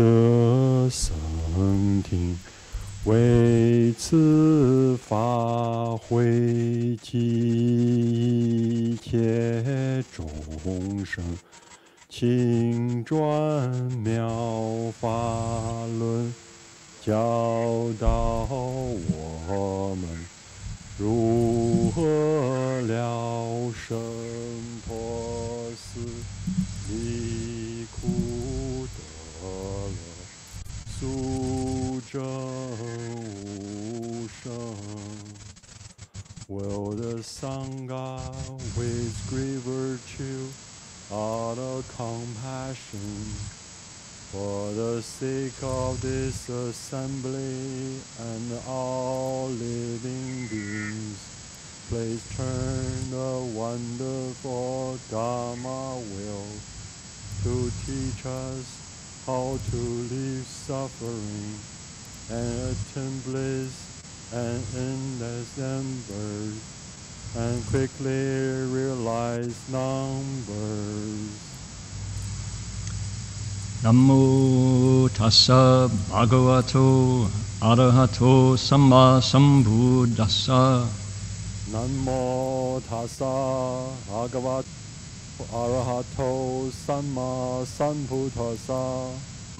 得圣听，为此发挥一切众生，请转妙法轮，教导我们如何了生脱死，离苦得乐，速证无生。Will the Sangha with great virtue, utter compassion, for the sake of this assembly and all living beings, please turn the wonderful Dharma will to teach us how to leave suffering and attain bliss and endless embers, and quickly realize numbers. Namo tassa bhagavato arahato sammasambuddhassa. Namo tassa bhagavato arahato sammasambuddhassa.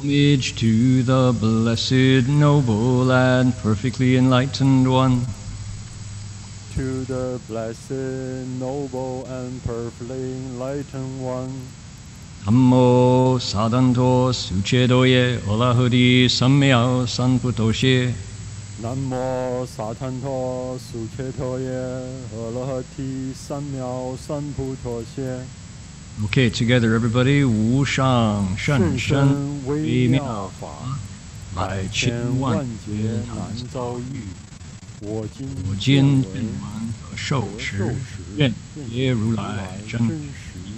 Homage to the blessed, noble, and perfectly enlightened one. To the blessed, noble, and perfectly enlightened one. Ammo sadanto suchedoye olahudi sammyao sanputoshe. Nammo sadanto suchedoye olahudi sammyao sanputoshe. Okay, together everybody. Wu shang shen shen wei miao fa, lai chen wan jie nan zao yu. 我今本愿得受持，愿耶如来真实义。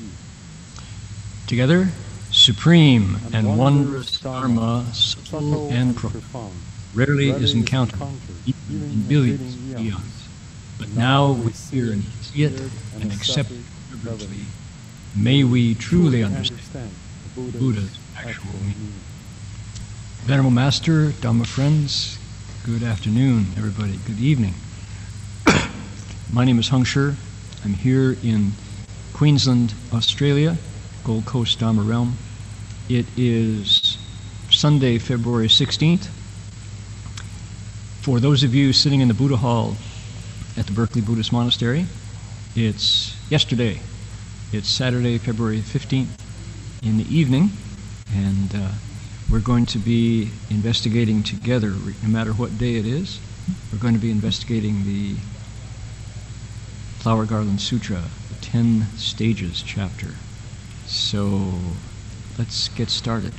Together, supreme and wondrous Dharma, subtle and profound, rarely is encountered, even in billions of eons. But now we hear and see it and accept it reverently. May we truly understand the Buddha's actual meaning. Venerable Master, Dhamma friends, good afternoon, everybody. Good evening. My name is Hung Shur. I'm here in Queensland, Australia, Gold Coast Dharma Realm. It is Sunday, February 16th. For those of you sitting in the Buddha Hall at the Berkeley Buddhist Monastery, it's yesterday. It's Saturday, February 15th in the evening, and we're going to be investigating together, no matter what day it is. We're going to be investigating the Flower Garland Sutra, the 10 Stages chapter. So let's get started.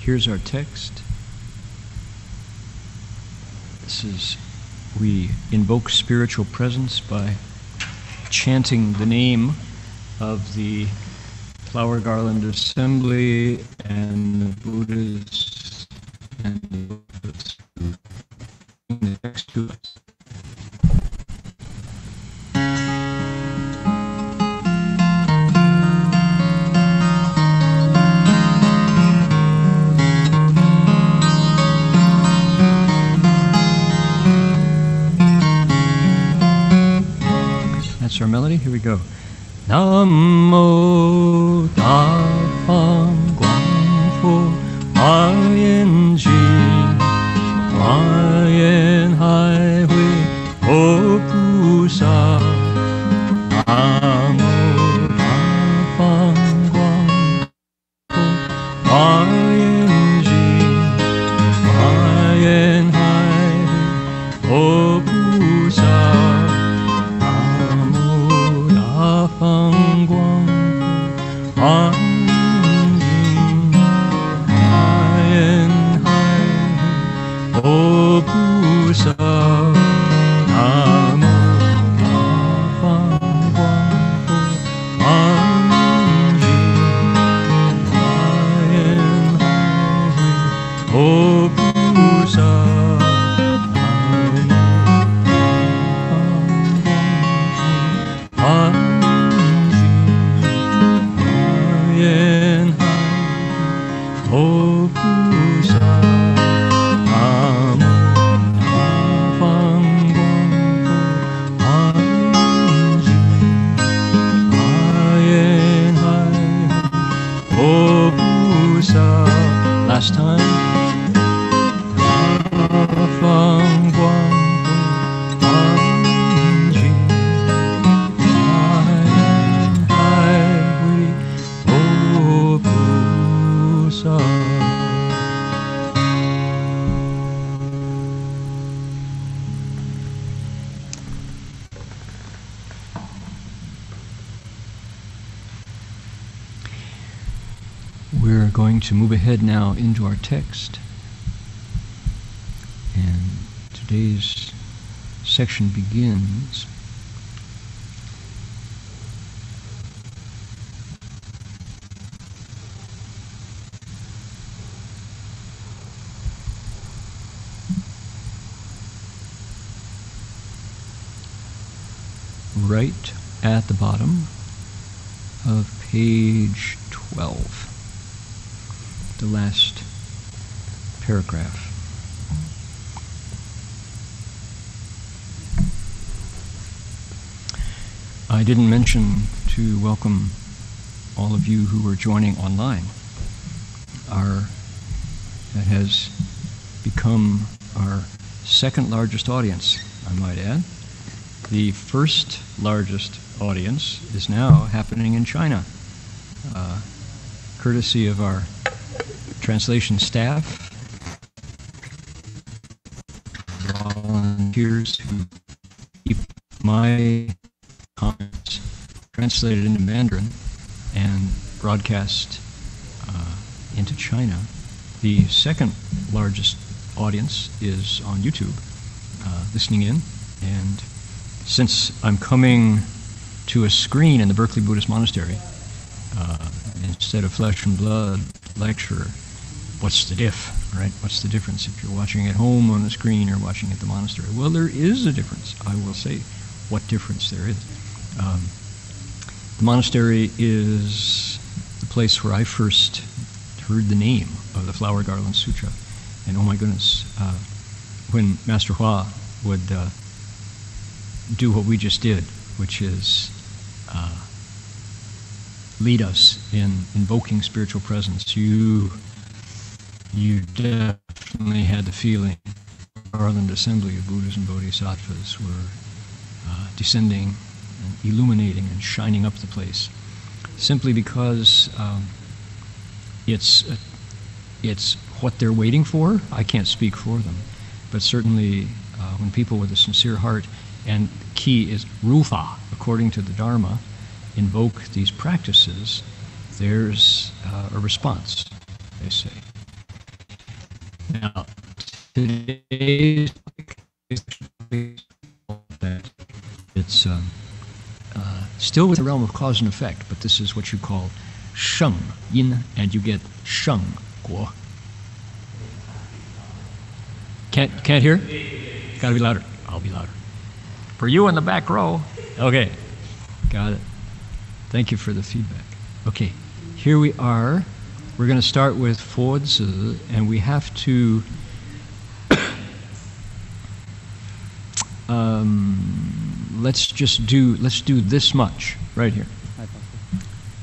Here's our text. This is, we invoke spiritual presence by chanting the name of the Flower Garland Assembly and the Buddhas and the Buddhists who are next to us. That's our melody. Here we go. Nam-mô Ta-phang Quang-phu Ma-yen-ji Ma-yen-hai-hui Ho-pu-sa. Nam-mô Ta-phang Quang-phu Ma-yen-ji Ma-yen-hai-hui Ho-pu-sa. Oh. Last time. To move ahead now into our text, and today's section begins right at the bottom of page 12. The last paragraph. I didn't mention to welcome all of you who are joining online. That has become our second largest audience, I might add. The first largest audience is now happening in China, courtesy of our translation staff, volunteers who keep my comments translated into Mandarin and broadcast into China. The second largest audience is on YouTube, listening in. And since I'm coming to a screen in the Berkeley Buddhist Monastery, instead of flesh and blood lecture, what's the diff, right? What's the difference if you're watching at home on the screen or watching at the monastery? Well, there is a difference. I will say what difference there is. The monastery is the place where I first heard the name of the Flower Garland Sutra. And oh my goodness, when Master Hua would do what we just did, which is lead us in invoking spiritual presence, you definitely had the feeling the Garland Assembly of Buddhas and Bodhisattvas were descending and illuminating and shining up the place, simply because it's what they're waiting for. I can't speak for them, but certainly when people with a sincere heart, and key is rufa, according to the Dharma, invoke these practices, there's a response, they say. Now, today's it's still with the realm of cause and effect, but this is what you call sheng, yin, and you get sheng, guo. Can't hear? Gotta be louder. I'll be louder. For you in the back row. Okay, got it. Thank you for the feedback. Okay, here we are. We're going to start with Fozi, and we have to let's do this much right here,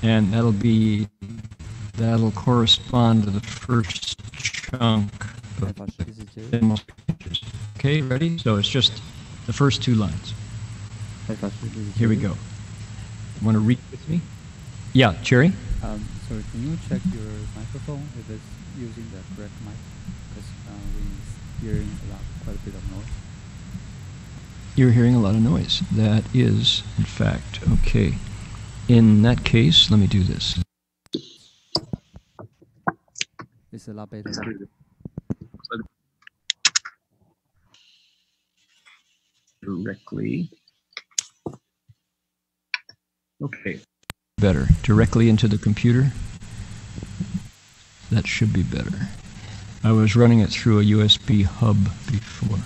and that'll correspond to the first chunk of the pages. Okay, ready? So it's just the first two lines. Here we go. Want to read with me? Yeah, Cherry? Sorry, can you check your microphone if it's using the correct mic? Because we're hearing quite a bit of noise. You're hearing a lot of noise. That is, in fact, okay. In that case, let me do this. It's a lot better. Directly. Okay. Better. Directly into the computer. That should be better. I was running it through a USB hub before.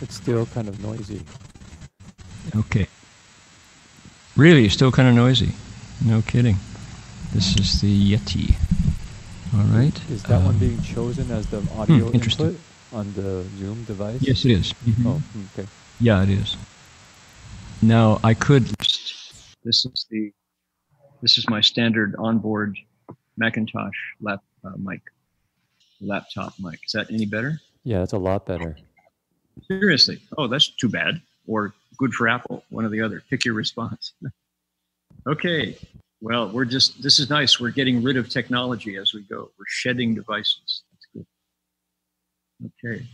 It's still kind of noisy. Okay. Really, still kind of noisy. No kidding. This is the Yeti. All right. Is that one being chosen as the audio input on the Zoom device? Yes, it is. Mm-hmm. Oh, okay. Yeah, it is. Now I could. This is my standard onboard Macintosh laptop mic. Is that any better? Yeah, that's a lot better. Seriously? Oh, that's too bad. Or good for Apple. One or the other. Pick your response. Okay. Well, this is nice. We're getting rid of technology as we go. We're shedding devices. That's good. Okay.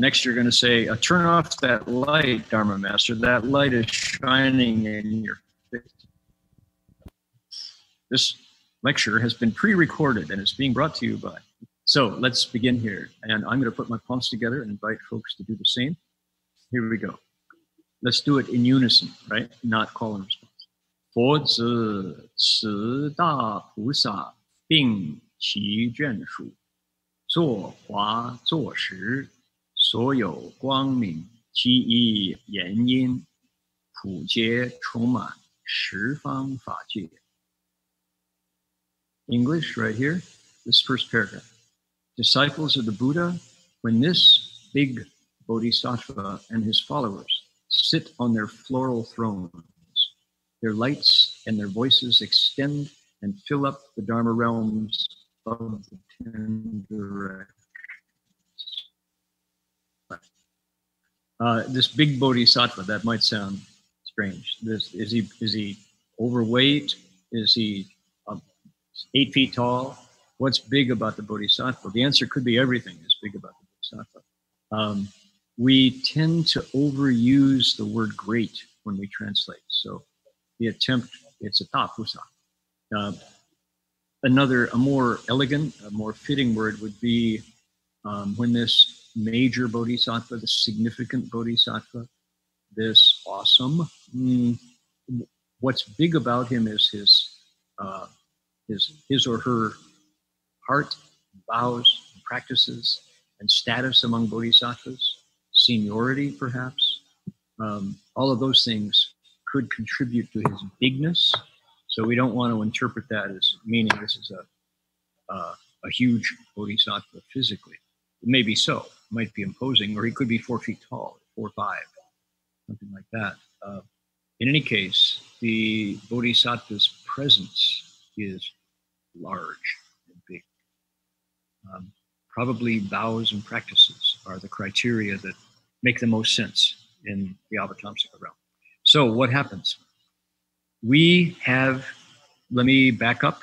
Next, you're going to say, turn off that light, Dharma Master. That light is shining in your face. This lecture has been pre-recorded and it's being brought to you by. So let's begin here. And I'm going to put my palms together and invite folks to do the same. Here we go. Let's do it in unison, right? Not call and response. 佛子慈大菩萨并其眷属作华作实所有光明其一言音普皆充满十方法界 English right here, this first paragraph. Disciples of the Buddha, when this big Bodhisattva and his followers sit on their floral throne, their lights and their voices extend and fill up the Dharma realms of the 10 directions. This big Bodhisattva, that might sound strange. Is he overweight? Is he 8 feet tall? What's big about the Bodhisattva? The answer could be everything is big about the Bodhisattva. We tend to overuse the word great when we translate. So the attempt, it's a tapusa. A more elegant, a more fitting word would be when this major Bodhisattva, the significant Bodhisattva, this awesome, what's big about him is his or her heart, vows, practices, and status among Bodhisattvas, seniority perhaps, all of those things could contribute to his bigness. So we don't want to interpret that as meaning this is a huge Bodhisattva physically. It may be so, it might be imposing, or he could be 4 feet tall, 4 or 5, something like that. In any case, the Bodhisattva's presence is large and big. Probably vows and practices are the criteria that make the most sense in the Avatamsaka realm. So what happens? We have, let me back up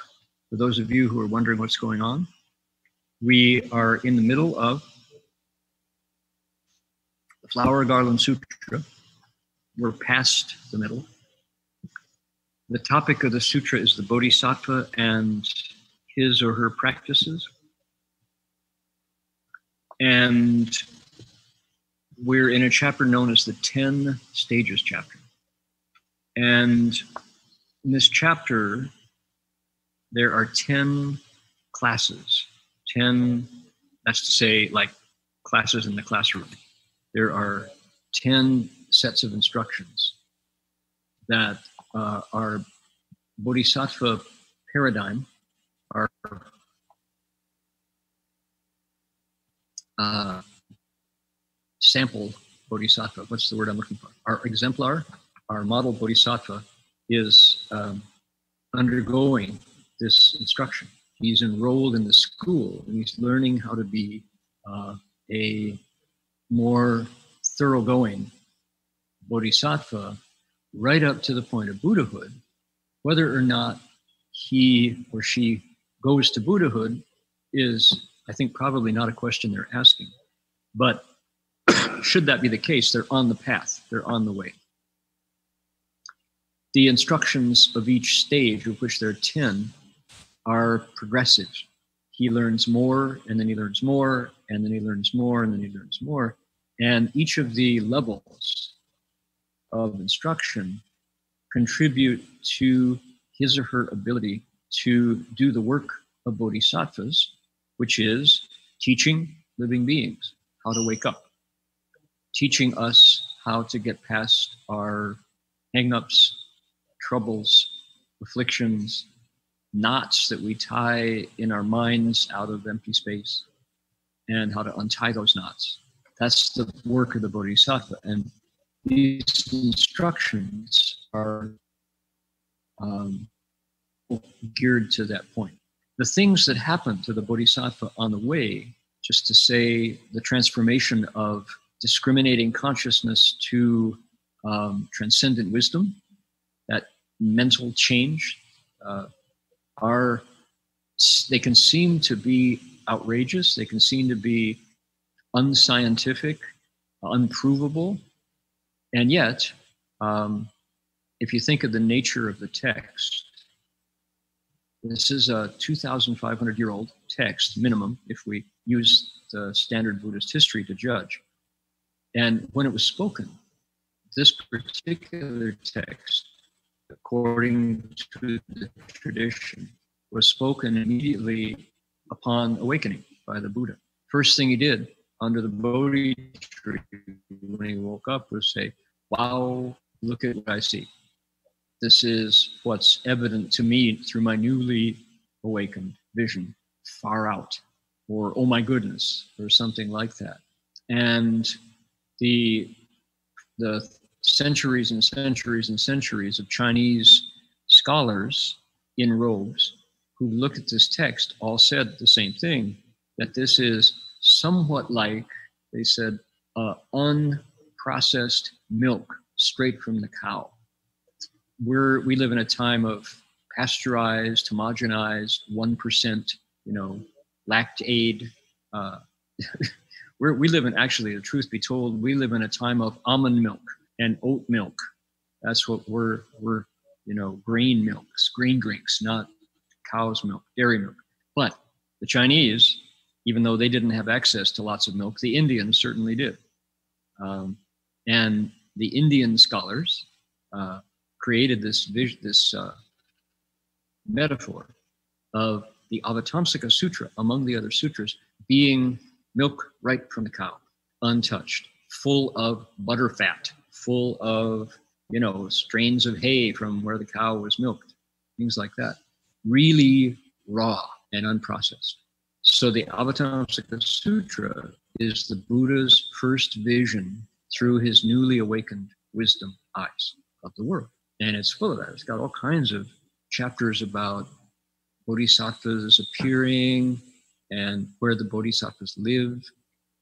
for those of you who are wondering what's going on. We are in the middle of the Flower Garland Sutra. We're past the middle. The topic of the sutra is the Bodhisattva and his or her practices. And we're in a chapter known as the 10 Stages chapter. And in this chapter, there are 10 classes. 10, that's to say, like classes in the classroom. There are 10 sets of instructions that our Bodhisattva paradigm, our sample Bodhisattva, what's the word I'm looking for? Our exemplar, our model Bodhisattva is undergoing this instruction. He's enrolled in the school and he's learning how to be a more thoroughgoing Bodhisattva right up to the point of Buddhahood. Whether or not he or she goes to Buddhahood is, I think, probably not a question they're asking. But should that be the case, they're on the path, they're on the way. The instructions of each stage, of which there are 10, are progressive. He learns more, and then he learns more, and then he learns more, and then he learns more. And each of the levels of instruction contribute to his or her ability to do the work of Bodhisattvas, which is teaching living beings how to wake up, teaching us how to get past our hang-ups, troubles, afflictions, knots that we tie in our minds out of empty space, and how to untie those knots. That's the work of the Bodhisattva. And these instructions are geared to that point. The things that happen to the Bodhisattva on the way, just to say the transformation of discriminating consciousness to transcendent wisdom, that mental change, they can seem to be outrageous, they can seem to be unscientific, unprovable, and yet, if you think of the nature of the text, this is a 2,500-year-old text, minimum, if we use the standard Buddhist history to judge. And when it was spoken, this particular text, according to the tradition, was spoken immediately upon awakening by the Buddha. First thing he did under the Bodhi tree when he woke up was say, wow, look at what I see. This is what's evident to me through my newly awakened vision, far out, or oh my goodness, or something like that. And the centuries and centuries and centuries of Chinese scholars in robes who look at this text all said the same thing, that this is somewhat like, they said, unprocessed milk straight from the cow. We live in a time of pasteurized, homogenized, 1%, you know, lactaid. We live in, actually, the truth be told, we live in a time of almond milk and oat milk. That's what we're you know, grain milks, grain drinks, not cow's milk, dairy milk. But the Chinese, even though they didn't have access to lots of milk, the Indians certainly did. And the Indian scholars created this vision, this metaphor of the Avatamsaka Sutra, among the other sutras, being milk right from the cow, untouched, full of butter fat, full of, you know, strains of hay from where the cow was milked, things like that, really raw and unprocessed. So the Avatamsaka Sutra is the Buddha's first vision through his newly awakened wisdom eyes of the world. And it's full of that. It's got all kinds of chapters about bodhisattvas appearing and where the bodhisattvas live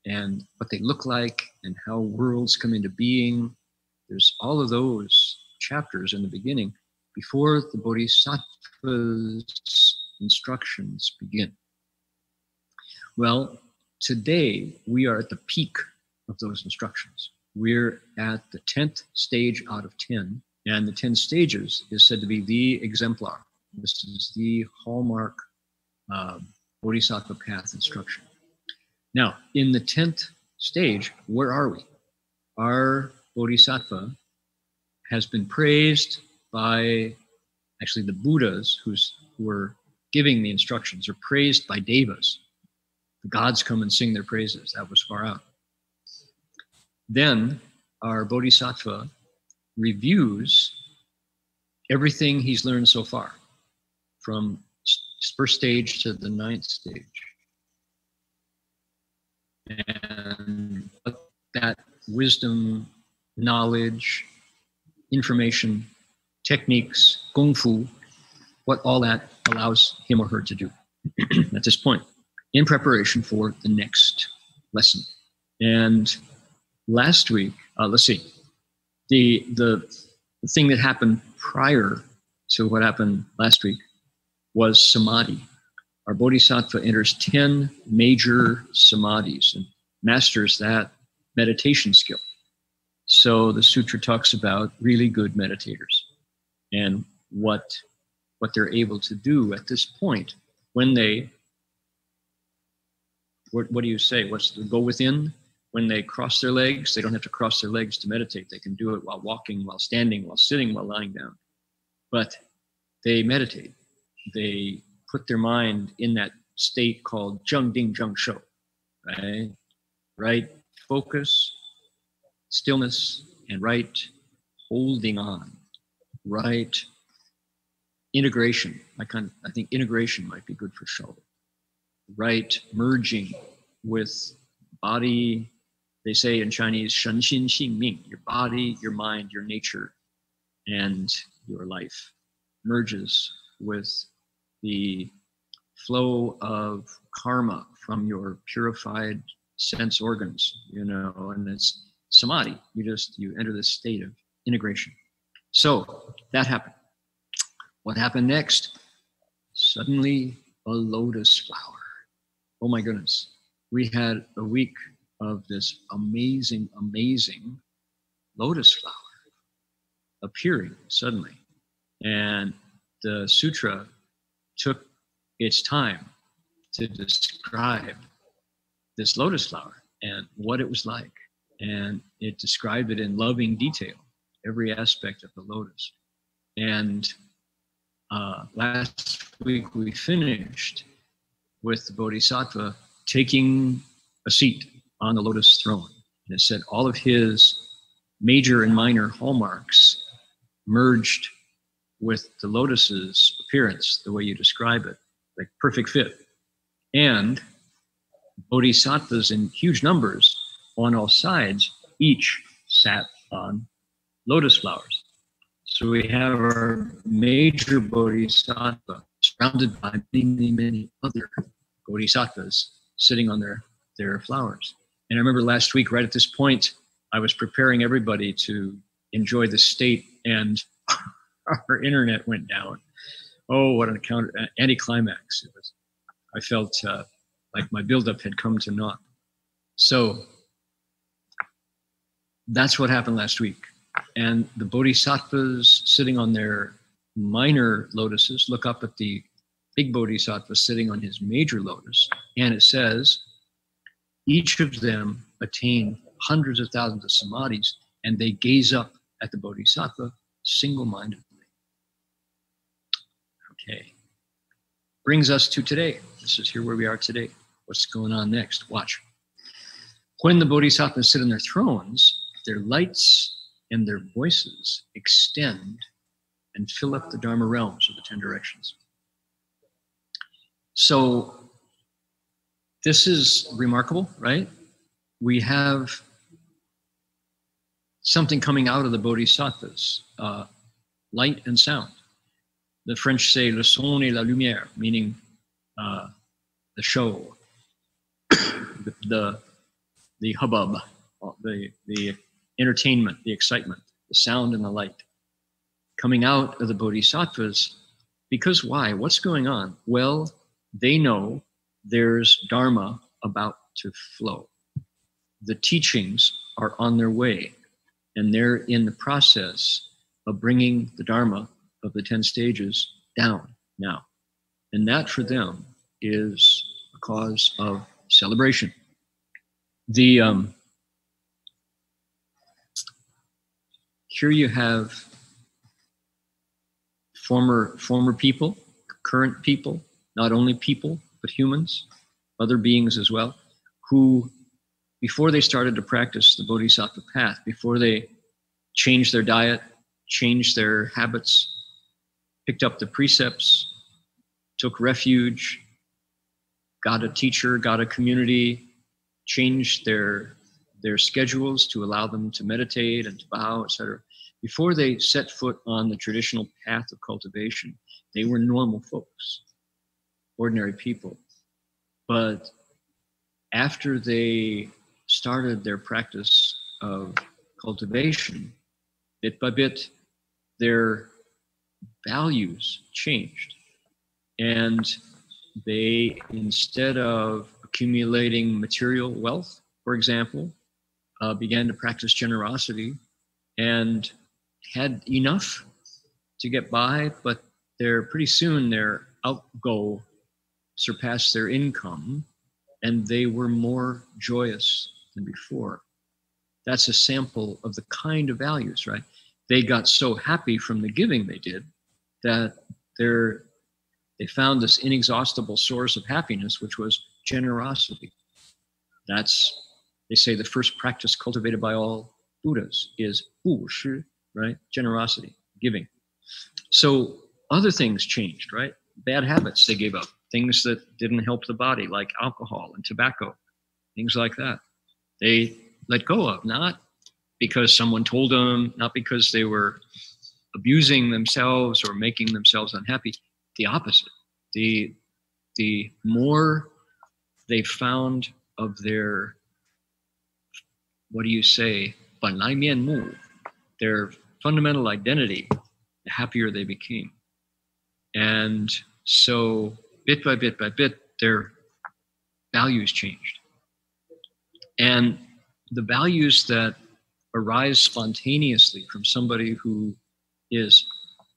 and what they look like and how worlds come into being. There's all of those chapters in the beginning before the bodhisattva's instructions begin. Well, today we are at the peak of those instructions. We're at the 10th stage out of 10, and the 10 stages is said to be the exemplar. This is the hallmark Bodhisattva path instruction. Now, in the 10th stage, where are we? Our Bodhisattva has been praised by, actually the Buddhas who were giving the instructions are praised by devas. The gods come and sing their praises. That was far out. Then our Bodhisattva reviews everything he's learned so far, from first stage to the 9th stage. And that wisdom, knowledge, information, techniques, kung fu, what all that allows him or her to do at this point in preparation for the next lesson. And last week, let's see, the thing that happened prior to what happened last week was samadhi. Our bodhisattva enters 10 major samadhis and masters that meditation skill. So the sutra talks about really good meditators and what they're able to do at this point when they, what do you say? What's the go within? When they cross their legs, they don't have to cross their legs to meditate. They can do it while walking, while standing, while sitting, while lying down. But they meditate. They put their mind in that state called zheng ding zheng shou, right? Right focus, stillness, and right holding on, right integration. I think integration might be good for show. Right merging with body. They say in Chinese, shen xin xing ming, your body, your mind, your nature, and your life merges with the flow of karma from your purified sense organs, you know, and it's samadhi. You enter this state of integration. So that happened. What happened next? Suddenly a lotus flower. Oh my goodness. We had a week of this amazing, amazing lotus flower appearing suddenly. And the sutra took its time to describe this lotus flower and what it was like. And it described it in loving detail, every aspect of the lotus. And last week we finished with the Bodhisattva taking a seat on the lotus throne. And it said all of his major and minor hallmarks merged with the lotus's appearance, the way you describe it, like perfect fit. And Bodhisattvas in huge numbers on all sides, each sat on lotus flowers. So we have our major Bodhisattva surrounded by many, many other Bodhisattvas sitting on their flowers. And I remember last week, right at this point, I was preparing everybody to enjoy the state, and our internet went down. Oh, what an anticlimax it was. I felt like my buildup had come to naught. So that's what happened last week. And the Bodhisattvas sitting on their minor lotuses look up at the big Bodhisattva sitting on his major lotus, and it says, each of them attain hundreds of thousands of samadhis, and they gaze up at the Bodhisattva single-mindedly. Okay. Brings us to today. This is here where we are today. What's going on next? Watch. When the Bodhisattvas sit on their thrones, their lights and their voices extend and fill up the Dharma realms of the 10 directions. So, this is remarkable, right? We have something coming out of the Bodhisattvas, light and sound. The French say le son et la lumière, meaning the show, the hubbub, the entertainment, the excitement, the sound and the light coming out of the Bodhisattvas. Because why? What's going on? Well, they know there's Dharma about to flow. The teachings are on their way, and they're in the process of bringing the Dharma of the 10 stages down now. And that for them is a cause of celebration. The here you have former people, current people, not only people, but humans, other beings as well, who, before they started to practice the Bodhisattva path, before they changed their diet, changed their habits, picked up the precepts, took refuge, got a teacher, got a community, changed their schedules to allow them to meditate and to bow, etc. Before they set foot on the traditional path of cultivation, they were normal folks, ordinary people. But after they started their practice of cultivation, bit by bit, their values changed. And they, instead of accumulating material wealth, for example, began to practice generosity and had enough to get by, but pretty soon their outgo surpassed their income, and they were more joyous than before. That's a sample of the kind of values, right? They got so happy from the giving they did that they found this inexhaustible source of happiness, which was generosity. That's, they say, the first practice cultivated by all Buddhas is 布施, right? Generosity, giving. So other things changed, right? Bad habits they gave up, things that didn't help the body, like alcohol and tobacco, things like that. They let go of, not because someone told them, not because they were abusing themselves or making themselves unhappy. The opposite. The more they found of their, what do you say, their fundamental identity, the happier they became. And so bit by bit by bit, their values changed. And the values that arise spontaneously from somebody who is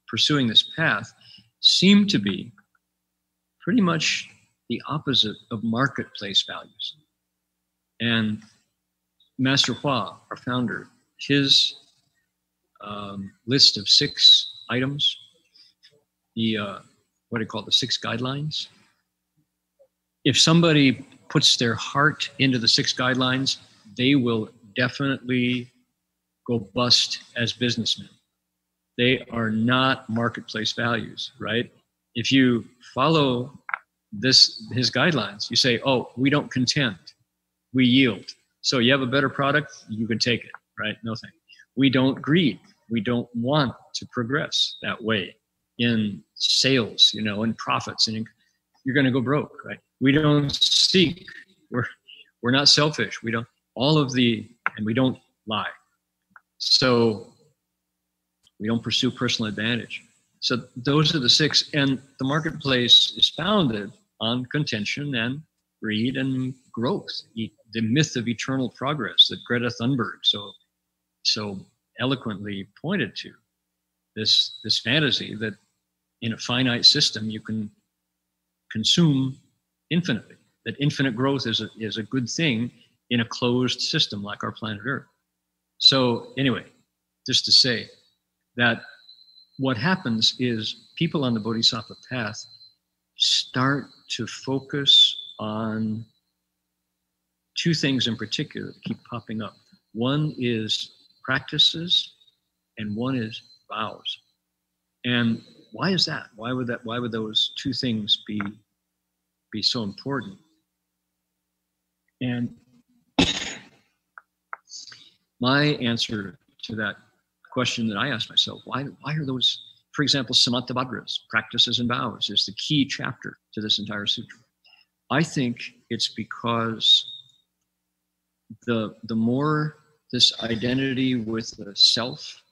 pursuing this path seem to be pretty much the opposite of marketplace values. And Master Hua, our founder, his list of 6 items, the what do you call the 6 guidelines? If somebody puts their heart into the 6 guidelines, they will definitely go bust as businessmen. They are not marketplace values, right? If you follow this, his guidelines, you say, oh, we don't contend, we yield. So you have a better product, you can take it, right? No thank you. We don't greed. We don't want to progress that way in sales, you know, in profits, and in, you're going to go broke, right? We don't seek. We're not selfish. We don't, all of the, and we don't lie. So we don't pursue personal advantage. So those are the 6, and the marketplace is founded on contention and greed and growth, the myth of eternal progress that Greta Thunberg so eloquently pointed to, this fantasy that in a finite system you can consume infinitely, that infinite growth is a good thing in a closed system like our planet Earth. So anyway, just to say that what happens is people on the Bodhisattva path start to focus on 2 things in particular that keep popping up. One is practices and one is vows. And why is that? Why would those 2 things be so important? And my answer to that question that I asked myself, why are those, for example, samatavadras, practices and vows, is the key chapter to this entire sutra. I think it's because the more this identity with the self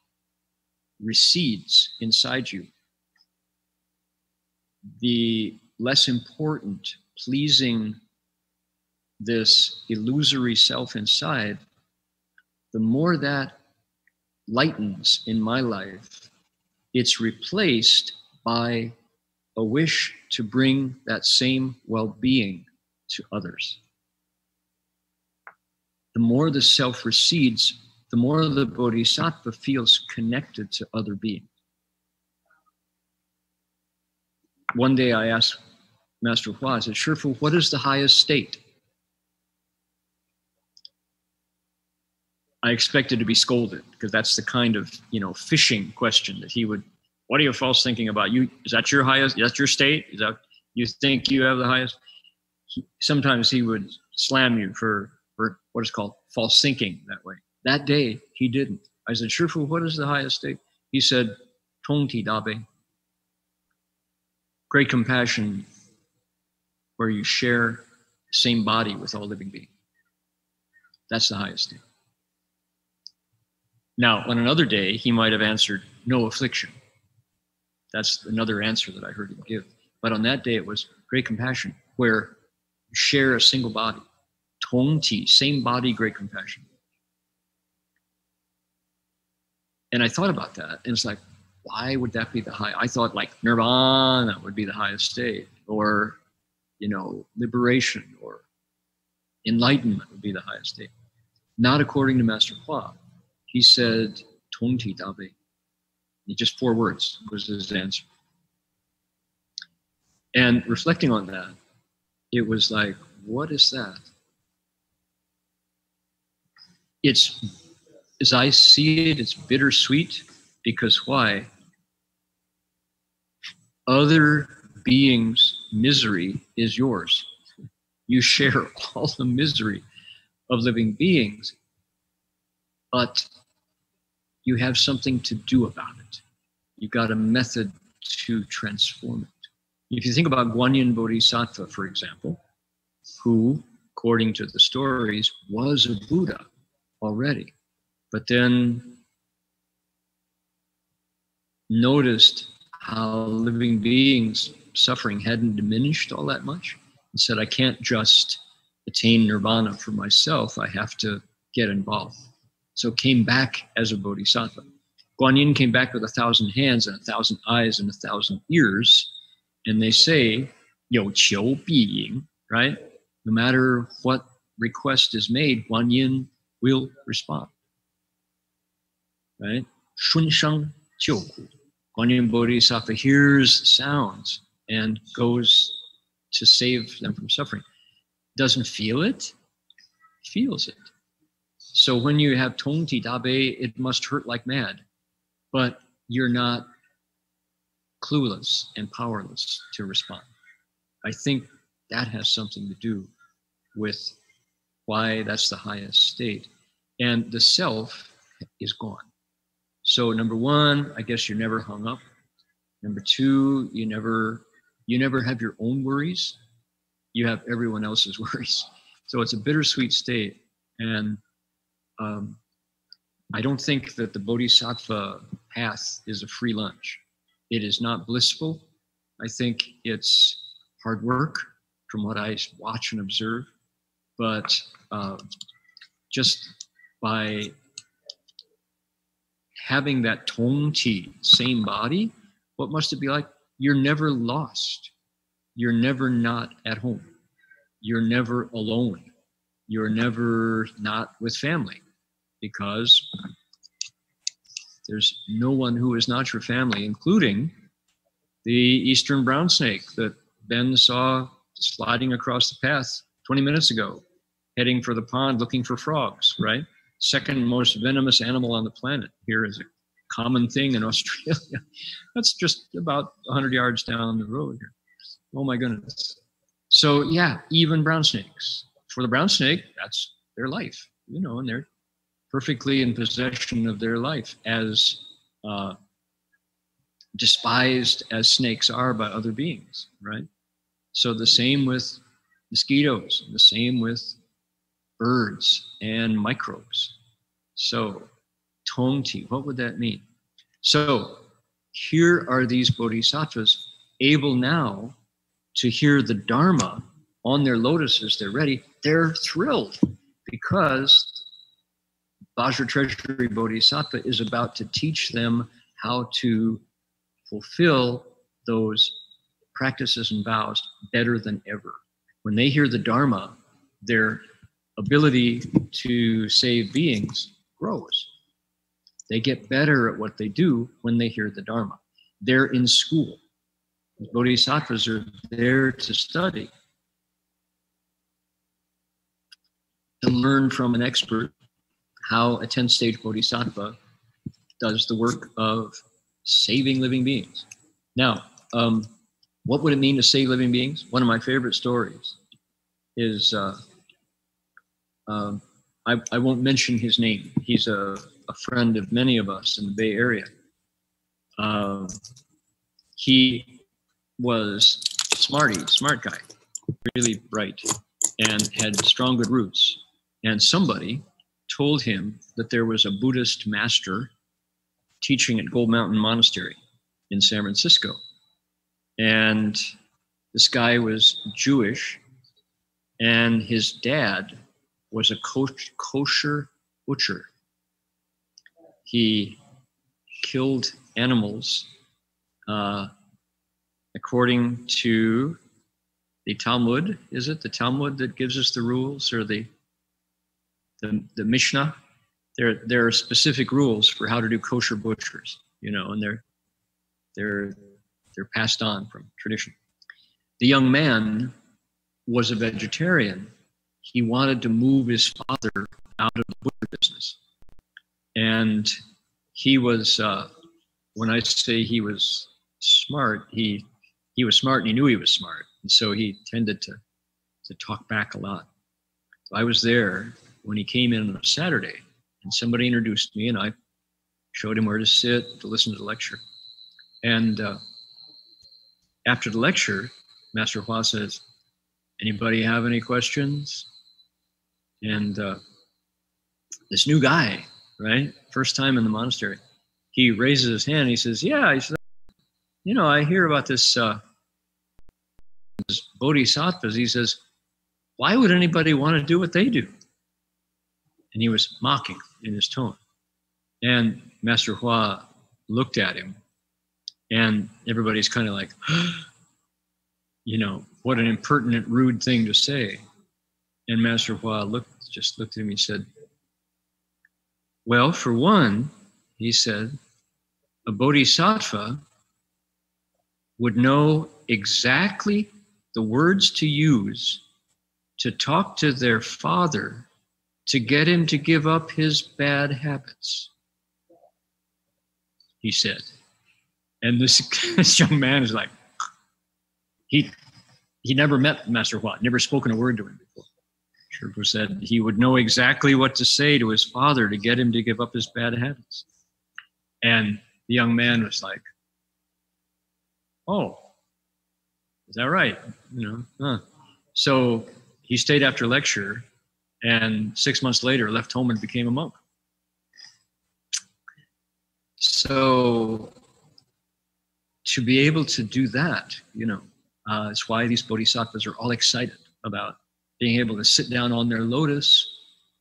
recedes inside you, the less important pleasing this illusory self inside, the more that lightens in my life, it's replaced by a wish to bring that same well-being to others. The more the self recedes, the more the Bodhisattva feels connected to other beings. One day I asked Master Hua, I said, Sherfu, what is the highest state? I expected to be scolded because that's the kind of, you know, fishing question that he would, what are your false thinking about? You, is that your highest, that's your state? Is that, you think you have the highest? Sometimes he would slam you for what is called false thinking that way. That day he didn't. I said, Sherfu, what is the highest state? He said, Tong Ti Dabe. Great compassion where you share the same body with all living beings. That's the highest state. Now, on another day, he might have answered, no affliction. That's another answer that I heard him give. But on that day, it was great compassion, where you share a single body. Tong Ti, same body, great compassion. And I thought about that, and it's like, why would that be the high? I thought like nirvana would be the highest state, or, you know, liberation or enlightenment would be the highest state. Not according to Master Hua. He said, Tong Ti Dabe. Just 4 words was his answer. And reflecting on that, it was like, what is that? It's, as I see it, it's bittersweet, because why? other beings' misery is yours. You share all the misery of living beings, but you have something to do about it. You've got a method to transform it. If you think about Guanyin Bodhisattva, for example, who, according to the stories, was a Buddha already, but then noticed how living beings' suffering hadn't diminished all that much, and said, I can't just attain nirvana for myself, I have to get involved. So came back as a Bodhisattva. Guanyin came back with 1,000 hands and 1,000 eyes and 1,000 ears, and they say, "Yo qiu bi ying," right? No matter what request is made, Guanyin will respond, right? Shun shang qiu gu. Guanyin Bodhisattva hears sounds and goes to save them from suffering. Doesn't feel it, feels it. So when you have Tong Ti Dabe, it must hurt like mad, but you're not clueless and powerless to respond. I think that has something to do with why that's the highest state. And the self is gone. So number one, I guess you're never hung up. Number two, you never have your own worries. You have everyone else's worries. So it's a bittersweet state. And I don't think that the Bodhisattva path is a free lunch. It is not blissful. I think it's hard work from what I watch and observe, but just by having that tong ti, same body, what must it be like? You're never lost. You're never not at home. You're never alone. You're never not with family, because there's no one who is not your family, including the eastern brown snake that Ben saw sliding across the path 20 minutes ago, heading for the pond looking for frogs, right? Second most venomous animal on the planet. Here is a common thing in Australia. That's just about 100 yards down the road here. Oh my goodness. So yeah, even brown snakes. For the brown snake, that's their life, you know, and they're perfectly in possession of their life, as despised as snakes are by other beings, right? So the same with mosquitoes, the same with birds and microbes. So tong ti, what would that mean? So here are these bodhisattvas able now to hear the Dharma on their lotuses. They're ready, they're thrilled, because Vajra Treasury Bodhisattva is about to teach them how to fulfill those practices and vows better than ever. When they hear the Dharma, their ability to save beings grows. They get better at what they do when they hear the Dharma. They're in school. Bodhisattvas are there to study, to learn from an expert how a 10-stage bodhisattva does the work of saving living beings. Now, what would it mean to save living beings? One of my favorite stories is, I won't mention his name. He's a friend of many of us in the Bay Area. He was smart guy, really bright, and had strong good roots. And somebody told him that there was a Buddhist master teaching at Gold Mountain Monastery in San Francisco. And this guy was Jewish, and his dad was a kosher butcher. He killed animals according to the Talmud. Is it the Talmud that gives us the rules, or the Mishnah? There are specific rules for how to do kosher butchers, you know, and they're passed on from tradition. The young man was a vegetarian. He wanted to move his father out of the butcher business. And he was, when I say he was smart, he he was smart and he knew he was smart. And so he tended to talk back a lot. So I was there when he came in on a Saturday, and somebody introduced me, and I showed him where to sit, to listen to the lecture. And after the lecture, Master Hua says, "Anybody have any questions?" And this new guy, right, first time in the monastery, he raises his hand. He says, "Yeah," he says, "you know, I hear about this bodhisattvas." He says, "Why would anybody want to do what they do?" And he was mocking in his tone. And Master Hua looked at him, and everybody's kind of like, you know, what an impertinent, rude thing to say. And Master Hua just looked at him and said, "Well, for one," he said, "a bodhisattva would know exactly the words to use to talk to their father to get him to give up his bad habits," he said. And this young man is like, he never met Master Hua, never spoken a word to him before. Sherpa said he would know exactly what to say to his father to get him to give up his bad habits. And the young man was like, "Oh, is that right?" You know, huh. So he stayed after lecture, and 6 months later left home and became a monk. So to be able to do that, you know, it's why these bodhisattvas are all excited about being able to sit down on their lotus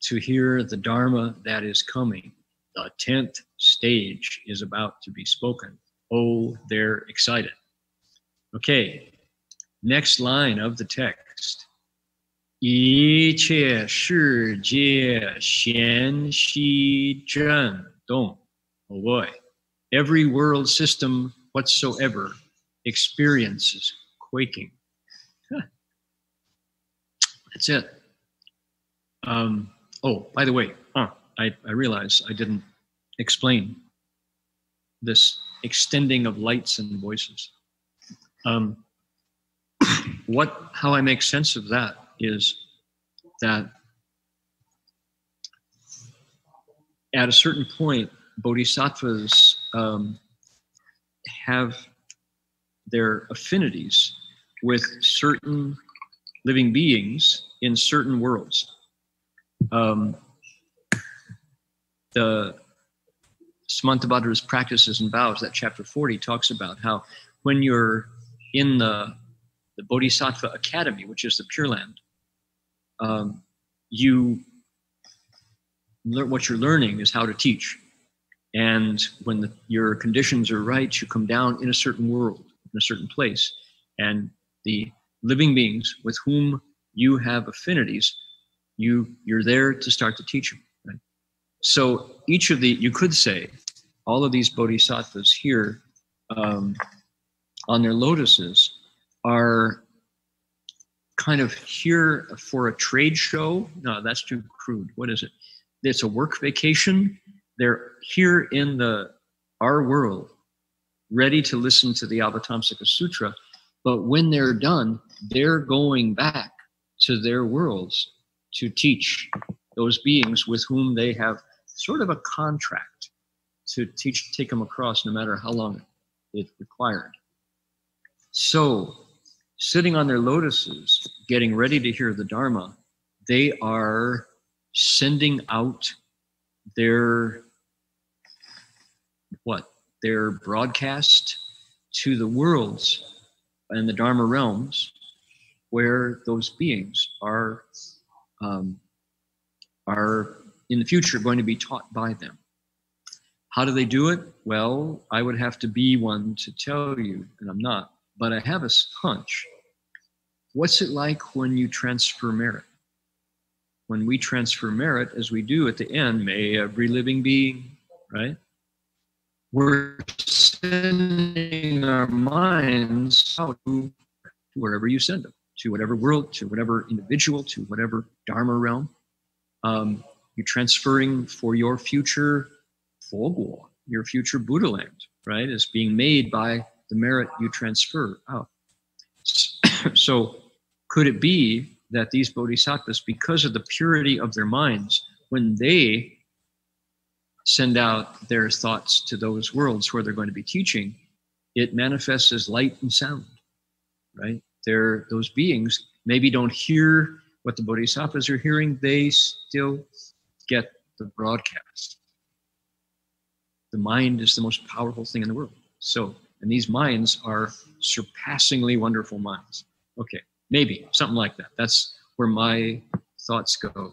to hear the Dharma that is coming. The 10th stage is about to be spoken. Oh, they're excited. Okay, next line of the text. 一切世界咸悉震动. Oh boy. Every world system whatsoever experiences quaking. That's it. Oh, by the way, I realize I didn't explain this extending of lights and voices. How I make sense of that is that at a certain point, bodhisattvas have their affinities with certain living beings in certain worlds. The Samantabhadra's practices and vows, that chapter 40 talks about how when you're in the Bodhisattva Academy, which is the Pure Land, what you're learning is how to teach. And when your conditions are right, you come down in a certain world, in a certain place, and the living beings with whom you have affinities, you're there to start to teach them. Right? So each of the, you could say, all of these bodhisattvas here on their lotuses are kind of here for a trade show. No, that's too crude. What is it? It's a work vacation. They're here in our world, ready to listen to the Avatamsaka Sutra. But when they're done, they're going back to their worlds to teach those beings with whom they have sort of a contract to teach, take them across no matter how long it required. So sitting on their lotuses, getting ready to hear the Dharma, they are sending out their broadcast to the worlds and the Dharma realms where those beings are in the future going to be taught by them. How do they do it? Well, I would have to be one to tell you, and I'm not, but I have a hunch. What's it like when you transfer merit? When we transfer merit, as we do at the end, may every living being, right? We're sending our minds out to wherever you send them, to whatever world, to whatever individual, to whatever Dharma realm. You're transferring for your future Fogwa, your future Buddha land, right? It's being made by the merit you transfer out. So could it be that these bodhisattvas, because of the purity of their minds, when they send out their thoughts to those worlds where they're going to be teaching, it manifests as light and sound, right? Those beings maybe don't hear what the bodhisattvas are hearing, they still get the broadcast. The mind is the most powerful thing in the world. So, and these minds are surpassingly wonderful minds. Okay, maybe, something like that. That's where my thoughts go.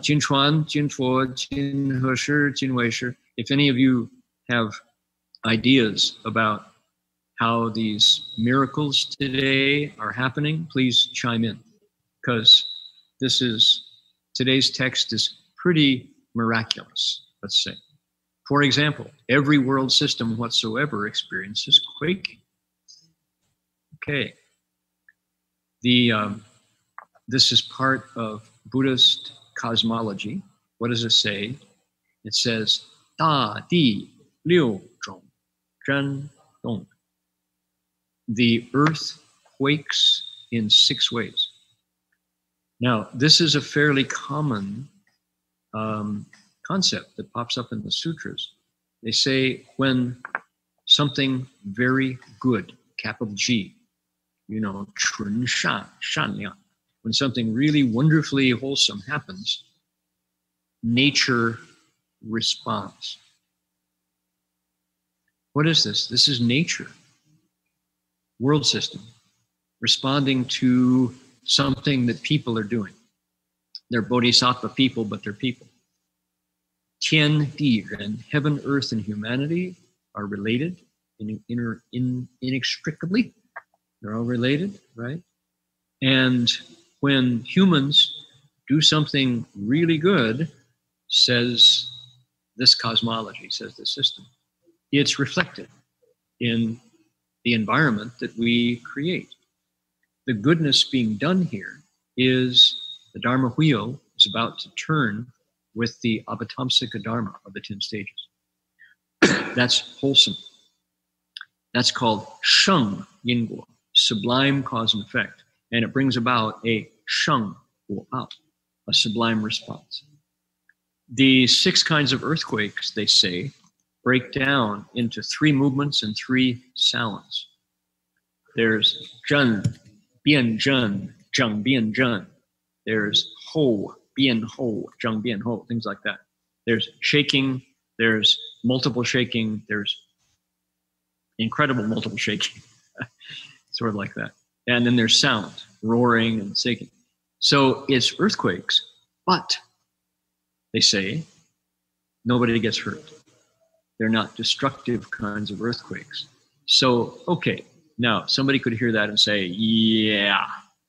Jing Chuan, Jing Fo, Jing He Shur, Jing Wei Shur. If any of you have ideas about how these miracles today are happening, please chime in, because today's text is pretty miraculous, let's say. For example, every world system whatsoever experiences quaking. Okay. This is part of Buddhist cosmology. What does it say? It says, Da Di Liu Zhong, Zhen Dong. The earth quakes in 6 ways. Now, this is a fairly common concept that pops up in the sutras. They say when something very good, capital G, you know, chun shan, shan yang, when something really wonderfully wholesome happens, nature responds. What is this? This is nature, world system, responding to something that people are doing. They're bodhisattva people, but they're people. Tian Di Ren, heaven, earth, and humanity are related inextricably. They're all related, right? And when humans do something really good, says this cosmology, says this system, it's reflected in the environment that we create. The goodness being done here is the Dharma wheel is about to turn with the Avatamsaka Dharma of the 10 stages. That's wholesome. That's called Sheng Yin Guo, sublime cause and effect. And it brings about a Sheng Guo Ao, a sublime response. The 6 kinds of earthquakes, they say, break down into 3 movements and 3 sounds. There's Zhen, Bian Zhen, Zheng Bian Zhen. There's Ho, Bian Ho, Zheng Bian Ho, things like that. There's shaking, there's multiple shaking, there's incredible multiple shaking, sort of like that. And then there's sound, roaring and shaking. So it's earthquakes, but they say nobody gets hurt. They're not destructive kinds of earthquakes. So, okay. Now, somebody could hear that and say, yeah,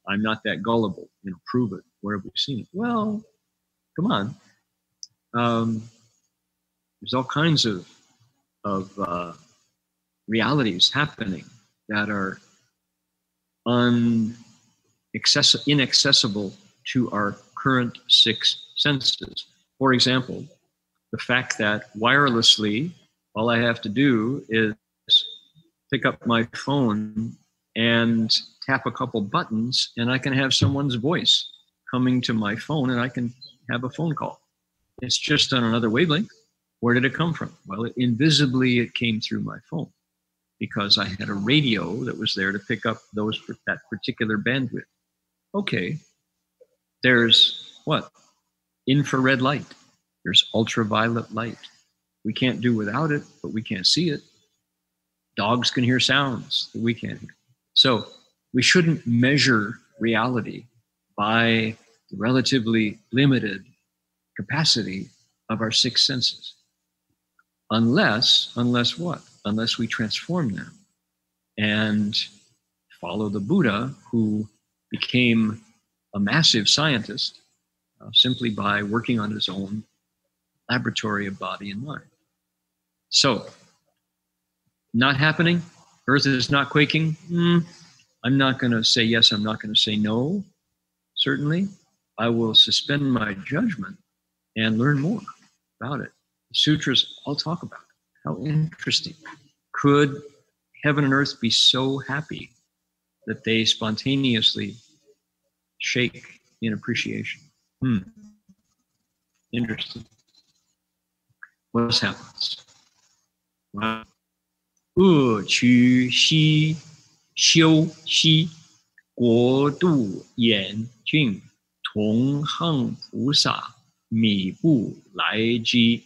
I'm not that gullible. You know, prove it. Where have we seen it? Well, come on. There's all kinds of realities happening that are inaccessible to our current 6 senses. For example, the fact that wirelessly, all I have to do is pick up my phone and tap a couple buttons, and I can have someone's voice coming to my phone, and I can have a phone call. It's just on another wavelength. Where did it come from? Well, invisibly, it came through my phone because I had a radio that was there to pick up that particular bandwidth. Okay, there's what? Infrared light. There's ultraviolet light. We can't do without it, but we can't see it. Dogs can hear sounds that we can't hear. So we shouldn't measure reality by the relatively limited capacity of our 6 senses. Unless what? Unless we transform them and follow the Buddha, who became a massive scientist simply by working on his own laboratory of body and mind. So, not happening, earth is not quaking, I'm not going to say yes, I'm not going to say no, certainly. I will suspend my judgment and learn more about it. The sutras all talk about it. How interesting. Could heaven and earth be so happy that they spontaneously shake in appreciation. Interesting. What else happens? Wow. Qu xi xiu xi guo du yan jing tong hang pu sa mi bu lai ji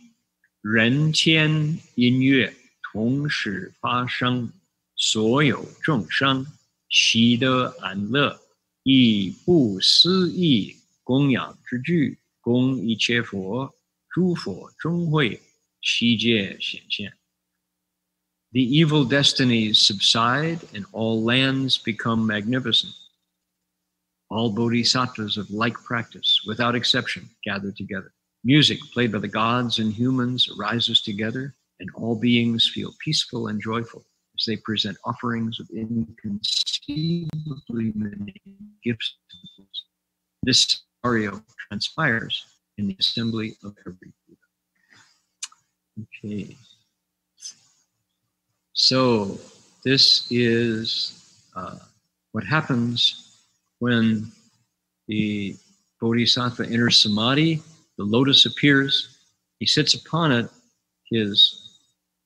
ren qian yin yue tong shi fa sheng so you zhong sheng xi de an le yi bu si yi gong yang zhi ju gong yi qie fo zhu fo zhong hui xi jie xian xian. The evil destinies subside and all lands become magnificent. All bodhisattvas of like practice, without exception, gather together. Music played by the gods and humans arises together, and all beings feel peaceful and joyful as they present offerings of inconceivably many gifts. This scenario transpires in the assembly of every Buddha. Okay. So this is what happens when the bodhisattva enters samadhi. The lotus appears. He sits upon it. His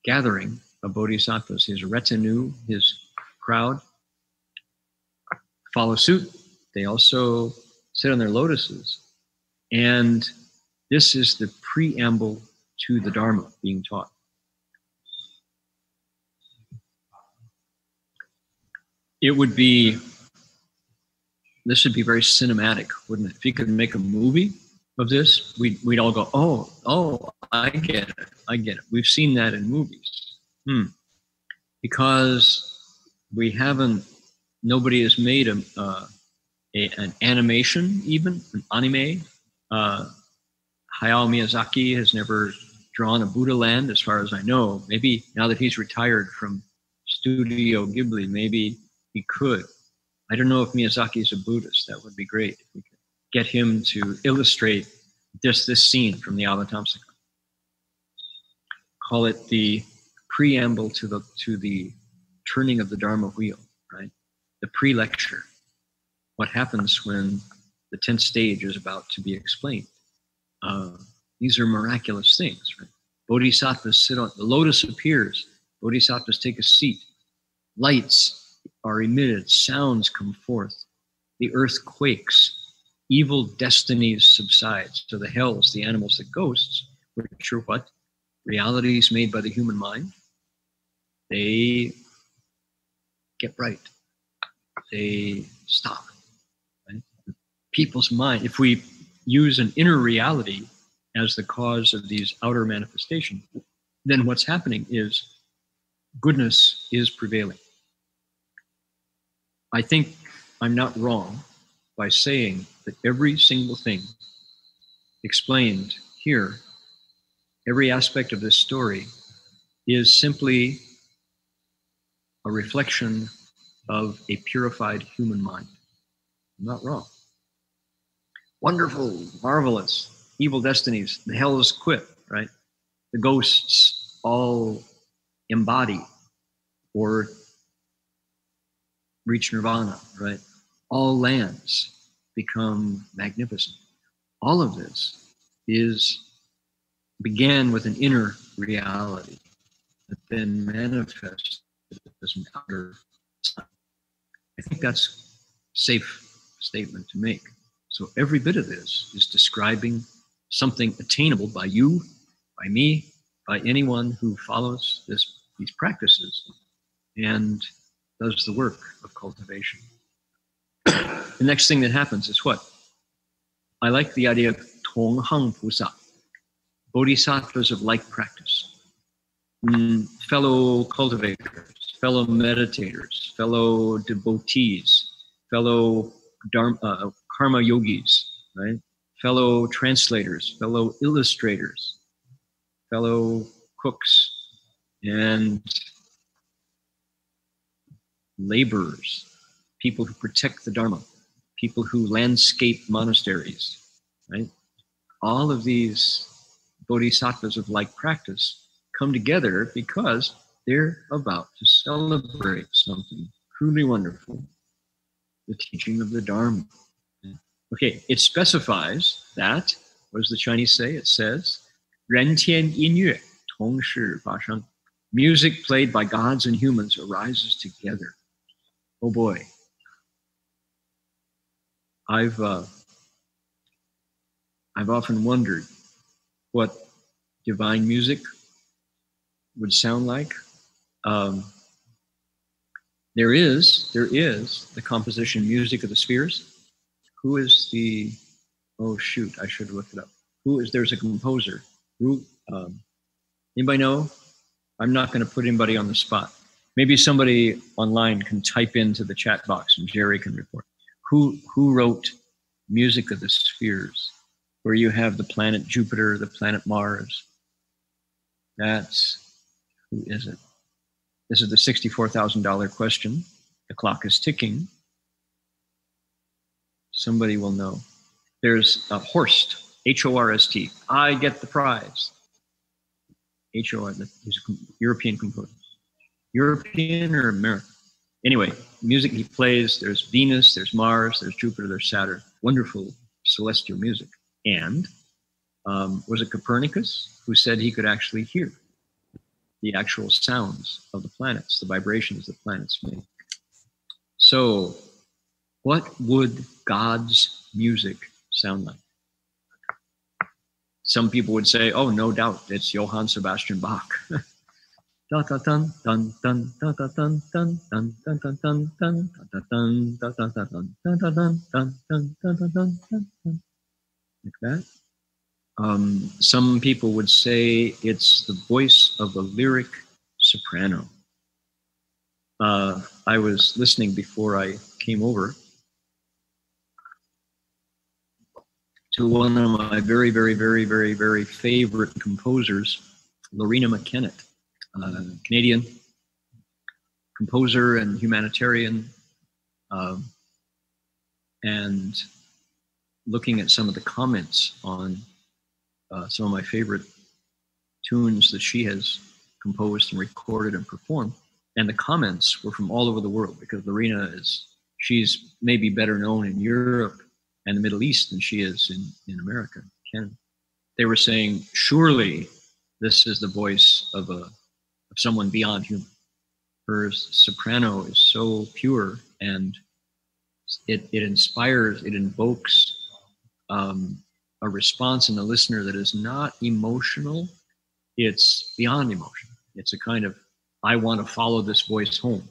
gathering of bodhisattvas, his retinue, his crowd follow suit. They also sit on their lotuses. And this is the preamble to the Dharma being taught. This would be very cinematic, wouldn't it? If you could make a movie of this, we'd all go, oh, I get it, I get it. We've seen that in movies. Because nobody has made an animation, even an anime. Hayao Miyazaki has never drawn a Buddha land, as far as I know. Maybe now that he's retired from Studio Ghibli, maybe he could. I don't know if Miyazaki is a Buddhist. That would be great if we could get him to illustrate this scene from the Avatamsaka. Call it the preamble to the turning of the Dharma wheel, right? The pre-lecture. What happens when the 10th stage is about to be explained? These are miraculous things, right? Bodhisattvas sit on the lotus appears. Bodhisattvas take a seat. Lights are emitted, sounds come forth, the earth quakes, evil destinies subside. So the hells, the animals, the ghosts, which are what? Realities made by the human mind, they get right. They stop. Right? People's mind, if we use an inner reality as the cause of these outer manifestations, then what's happening is goodness is prevailing. I think I'm not wrong by saying that every single thing explained here, every aspect of this story, is simply a reflection of a purified human mind. I'm not wrong. Wonderful, marvelous, evil destinies, the hell is quit, right? The ghosts all embody or reach nirvana, right? All lands become magnificent. All of this began with an inner reality that then manifested as an outer sign. I think that's a safe statement to make. So every bit of this is describing something attainable by you, by me, by anyone who follows these practices and does the work of cultivation. The next thing that happens is what? I like the idea of Tong Hang Pusa, bodhisattvas of like practice, fellow cultivators, fellow meditators, fellow devotees, fellow karma yogis, right? Fellow translators, fellow illustrators, fellow cooks, and laborers, people who protect the Dharma, people who landscape monasteries, right? All of these bodhisattvas of like practice come together because they're about to celebrate something truly wonderful the teaching of the Dharma. Okay, it specifies that, what does the Chinese say? It says, 人天音乐同时发生. Music played by gods and humans arises together. Oh boy. I've often wondered what divine music would sound like. There is the composition Music of the Spheres. Who is the, oh shoot, I should look it up. There's a composer. Anybody know? I'm not going to put anybody on the spot. Maybe somebody online can type into the chat box and Jerry can report. Who wrote Music of the Spheres, where you have the planet Jupiter, the planet Mars? Who is it? This is the $64,000 question. The clock is ticking. Somebody will know. There's a Horst, H-O-R-S-T. I get the prize. H-O-R, he's a European composer. European or American? Anyway, music he plays, there's Venus, there's Mars, there's Jupiter, there's Saturn. Wonderful celestial music. And was it Copernicus who said he could actually hear the actual sounds of the planets, the vibrations the planets make? So what would God's music sound like? Some people would say, oh, no doubt, it's Johann Sebastian Bach. Like that. Some people would say it's the voice of a lyric soprano. I was listening before I came over to one of my very, very, very, very, very favorite composers, Loreena McKennitt, Canadian composer and humanitarian, and looking at some of the comments on some of my favorite tunes that she has composed and recorded and performed. And the comments were from all over the world, because Loreena she's maybe better known in Europe and the Middle East than she is in America, Canada. They were saying, surely this is the voice of someone beyond human. Her soprano is so pure, and it inspires, it invokes a response in the listener that is not emotional. It's beyond emotion. It's a kind of, I want to follow this voice home.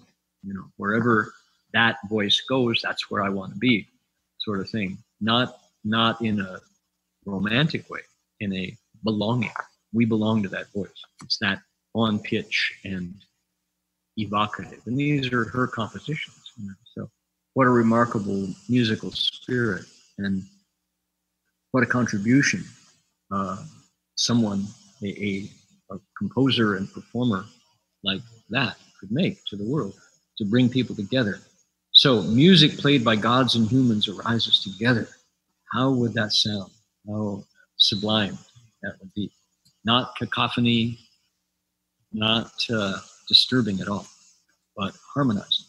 You know, wherever that voice goes, that's where I want to be, sort of thing. Not in a romantic way, in a belonging. We belong to that voice. It's that on pitch and evocative. And these are her compositions. You know, so what a remarkable musical spirit, and what a contribution someone, a composer and performer like that could make to the world, to bring people together. So music played by gods and humans arises together. How would that sound? How sublime that would be. Not cacophony, not disturbing at all, but harmonizing.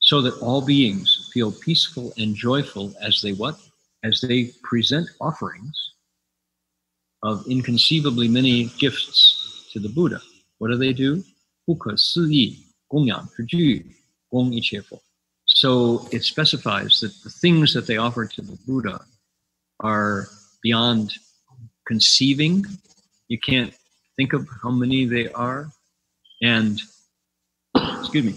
So that all beings feel peaceful and joyful as they what? As they present offerings of inconceivably many gifts to the Buddha. What do they do? 不可思议, 供养之具, 供一切佛. So it specifies that the things that they offer to the Buddha are beyond conceiving. You can't think of how many they are. And, excuse me,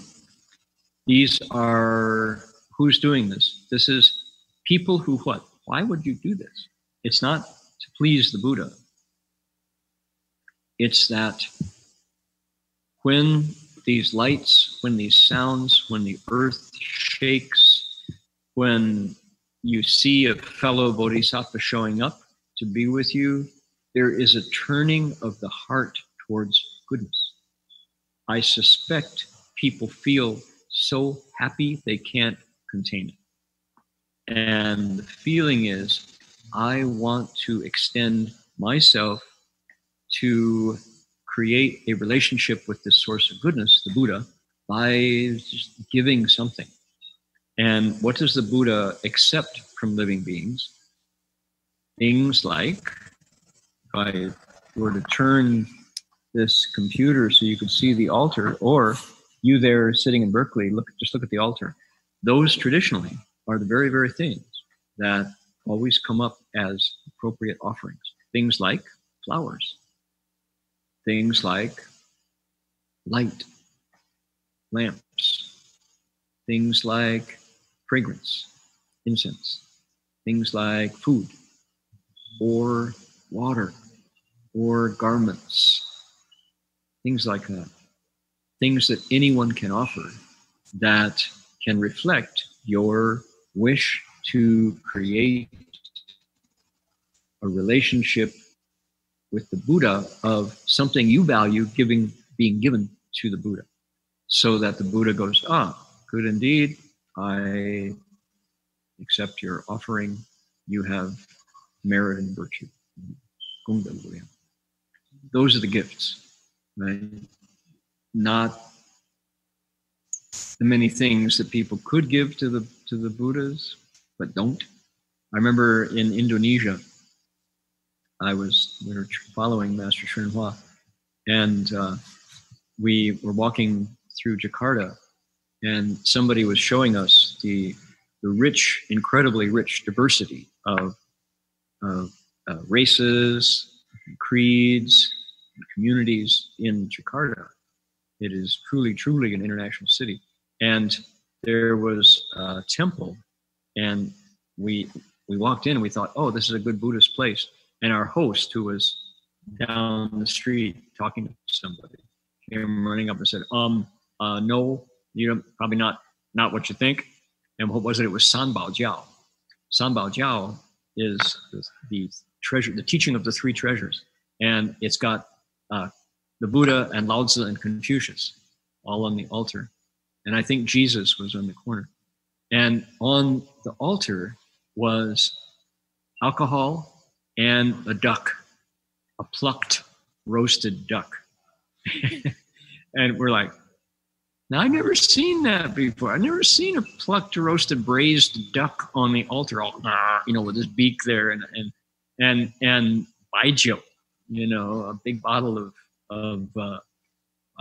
these are, who's doing this? This is people who what? Why would you do this? It's not to please the Buddha. It's that when these lights, when these sounds, when the earth shakes, when you see a fellow bodhisattva showing up to be with you, there is a turning of the heart towards goodness. I suspect people feel so happy they can't contain it. And the feeling is, I want to extend myself to create a relationship with this source of goodness, the Buddha, by just giving something. And what does the Buddha accept from living beings? Things like, if I were to turn this computer so you could see the altar, or you there sitting in Berkeley, just look at the altar. Those traditionally are the very, very things that always come up as appropriate offerings. Things like flowers, things like light, lamps, things like fragrance, incense, things like food, or water, or garments, things like that. Things that anyone can offer that can reflect your wish to create a relationship with the Buddha of something you value being given to the Buddha, so that the Buddha goes, ah, good indeed, I accept your offering, you have merit and virtue. Those are the gifts, right? Not the many things that people could give to the Buddhas, but don't. I remember in Indonesia, we were following Master Hua, and we were walking through Jakarta, and somebody was showing us the rich, incredibly rich diversity of races, creeds, and communities in Jakarta. It is truly, truly an international city. And there was a temple, and we walked in and we thought, oh, this is a good Buddhist place. And our host, who was down the street talking to somebody, came running up and said, no, you don't, probably not what you think. And what was it? It was Sanbao Jiao. Sanbao Jiao is the treasure, the teaching of the three treasures. And it's got the Buddha and Lao Tzu and Confucius all on the altar. And I think Jesus was on the corner. And on the altar was alcohol and a duck, a plucked, roasted duck. And we're like, now I've never seen that before. I've never seen a plucked, roasted, braised duck on the altar, all, you know, with his beak there and baijiu, you know, a big bottle of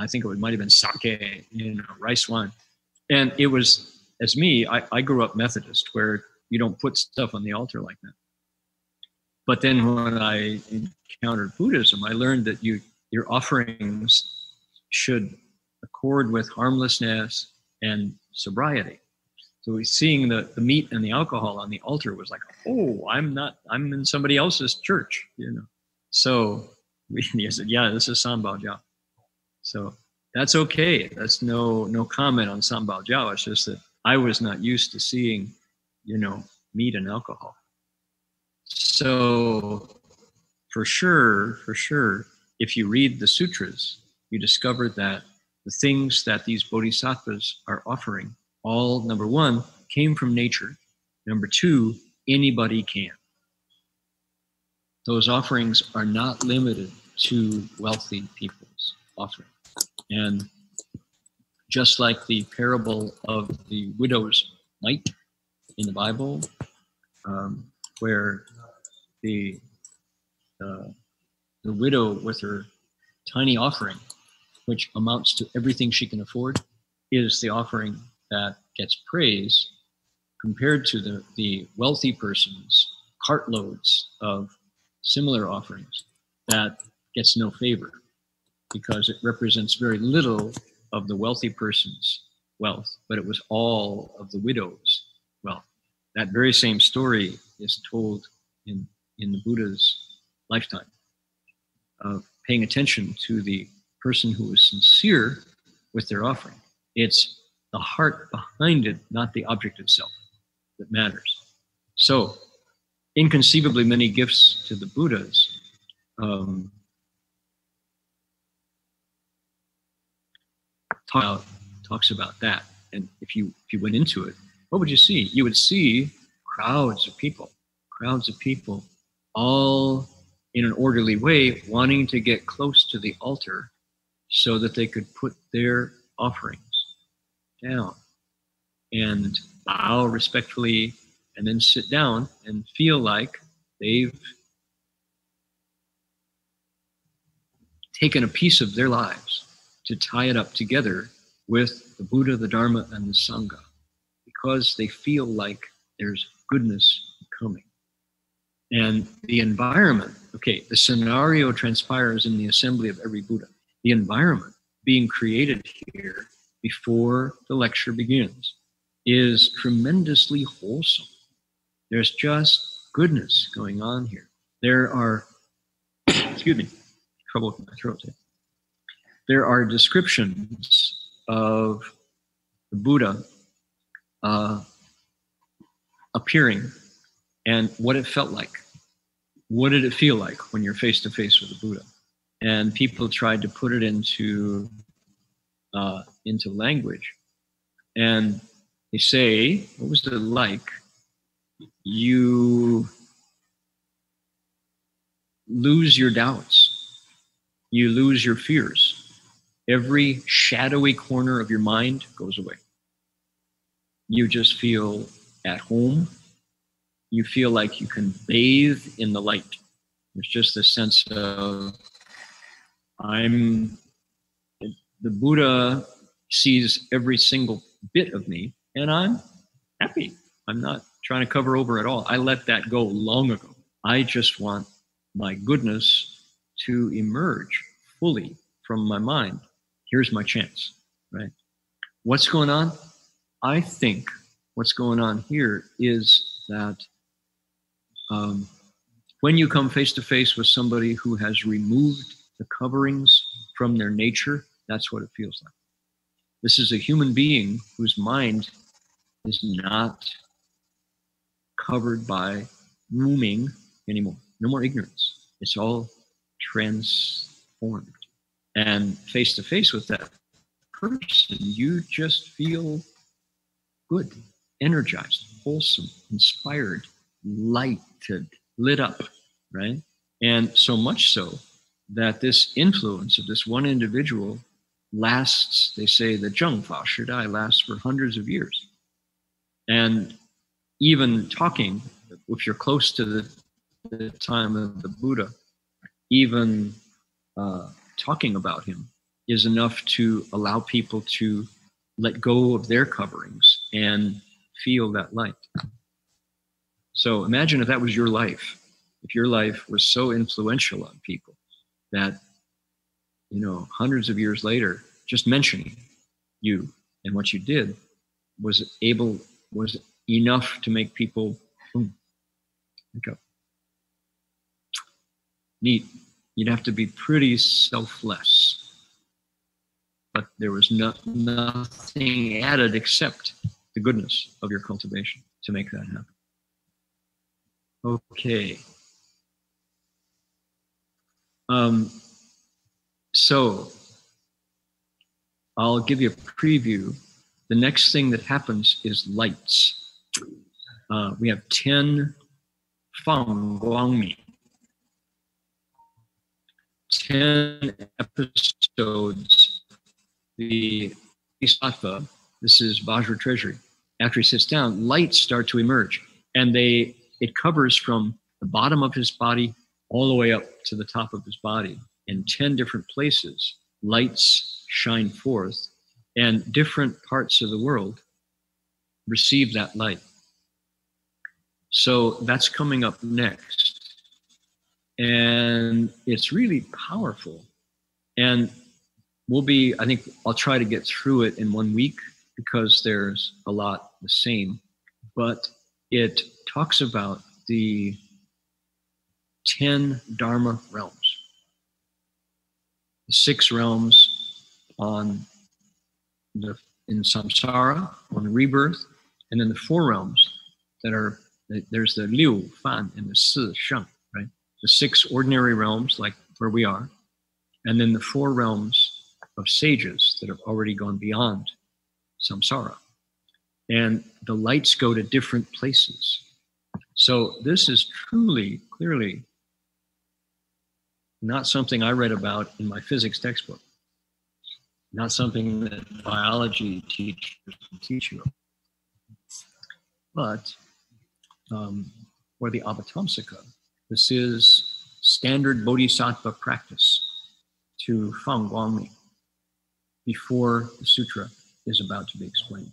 I think it might have been sake, you know, rice wine. And it was, as me, I grew up Methodist, where you don't put stuff on the altar like that. But then when I encountered Buddhism, I learned that your offerings should accord with harmlessness and sobriety. So we seeing the meat and the alcohol on the altar was like, oh, I'm in somebody else's church, you know. So he said, yeah, this is Sanbao Jiao. So that's okay. That's no comment on Sanbao Jiao. It's just that I was not used to seeing, you know, meat and alcohol. So for sure, if you read the sutras, you discover that the things that these bodhisattvas are offering all, number one, came from nature. Number two, anybody can. Those offerings are not limited to wealthy people's offering. And just like the parable of the widow's mite in the Bible, where the widow with her tiny offering, which amounts to everything she can afford, is the offering that gets praise compared to the wealthy person's cartloads of similar offerings that gets no favor, because it represents very little of the wealthy person's wealth, but it was all of the widow's wealth. That very same story is told in the Buddha's lifetime, of paying attention to the person who is sincere with their offering. It's the heart behind it, not the object itself, that matters. So inconceivably many gifts to the Buddhas. Talks about that, and if you went into it, what would you see? You would see crowds of people, all in an orderly way, wanting to get close to the altar, so that they could put their offerings down and bow respectfully, and then sit down and feel like they've taken a piece of their lives to tie it up together with the Buddha, the Dharma, and the Sangha, because they feel like there's goodness coming. And the environment, okay, the scenario transpires in the assembly of every Buddha. The environment being created here before the lecture begins is tremendously wholesome. There's just goodness going on here. There are, excuse me, trouble with my throat today. There are descriptions of the Buddha appearing and what it felt like. What did it feel like when you're face to face with the Buddha? And people tried to put it into language. And they say, what was it like? You lose your doubts. You lose your fears. Every shadowy corner of your mind goes away. You just feel at home. You feel like you can bathe in the light. There's just this sense of, the Buddha sees every single bit of me, and I'm happy. I'm not trying to cover over at all. I let that go long ago. I just want my goodness to emerge fully from my mind. Here's my chance, right? What's going on? I think what's going on here is that when you come face to face with somebody who has removed the coverings from their nature, that's what it feels like. This is a human being whose mind is not covered by looming anymore. No more ignorance. It's all transformed. And face to face with that person, you just feel good, energized, wholesome, inspired, lighted, lit up, right? And so much so that this influence of this one individual lasts, they say the Jing Fosher lasts for hundreds of years. And even talking, if you're close to the time of the Buddha, even talking about him is enough to allow people to let go of their coverings and feel that light. So imagine if that was your life, if your life was so influential on people that, you know, hundreds of years later, just mentioning you and what you did was enough to make people, boom, look up. Neat. You'd have to be pretty selfless. But there was nothing added except the goodness of your cultivation to make that happen. Okay. So I'll give you a preview. The next thing that happens is lights. We have 10 Fang Guangmi, 10 episodes. The Bodhisattva, this is Vajra Treasury. After he sits down, lights start to emerge, and it covers from the bottom of his body all the way up to the top of his body. In 10 different places, lights shine forth, and different parts of the world receive that light. So that's coming up next. And it's really powerful. And I think I'll try to get through it in 1 week because there's a lot the same, but it talks about the 10 Dharma realms, the 6 realms in samsara, on rebirth, and then the 4 realms that are, there's the Liu Fan and the Si Sheng, right? The 6 ordinary realms, like where we are, and then the 4 realms of sages that have already gone beyond samsara. And the lights go to different places. So this is truly, clearly, not something I read about in my physics textbook. Not something that biology teachers teach you. but for the Avatamsaka, this is standard bodhisattva practice to Fang Guangmi before the sutra is about to be explained.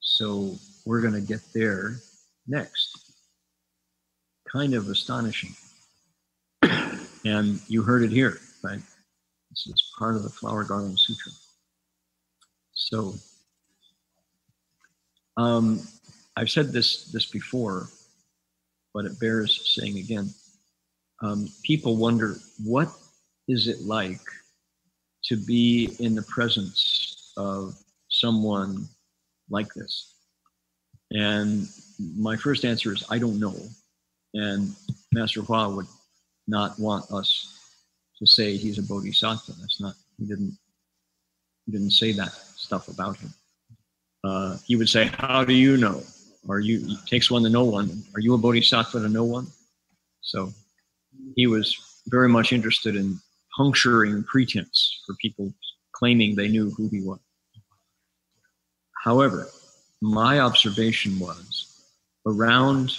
So we're going to get there next. Kind of astonishing. And you heard it here, right? This is part of the Flower Garland Sutra. So I've said this before, but it bears saying again. People wonder, what is it like to be in the presence of someone like this? And my first answer is, I don't know. And Master Hua would not want us to say he's a bodhisattva. That's not, he didn't say that stuff about him. He would say, how do you know? Or it takes one to know one. Are you a bodhisattva to know one? So he was very much interested in puncturing pretense for people claiming they knew who he was. However, my observation was around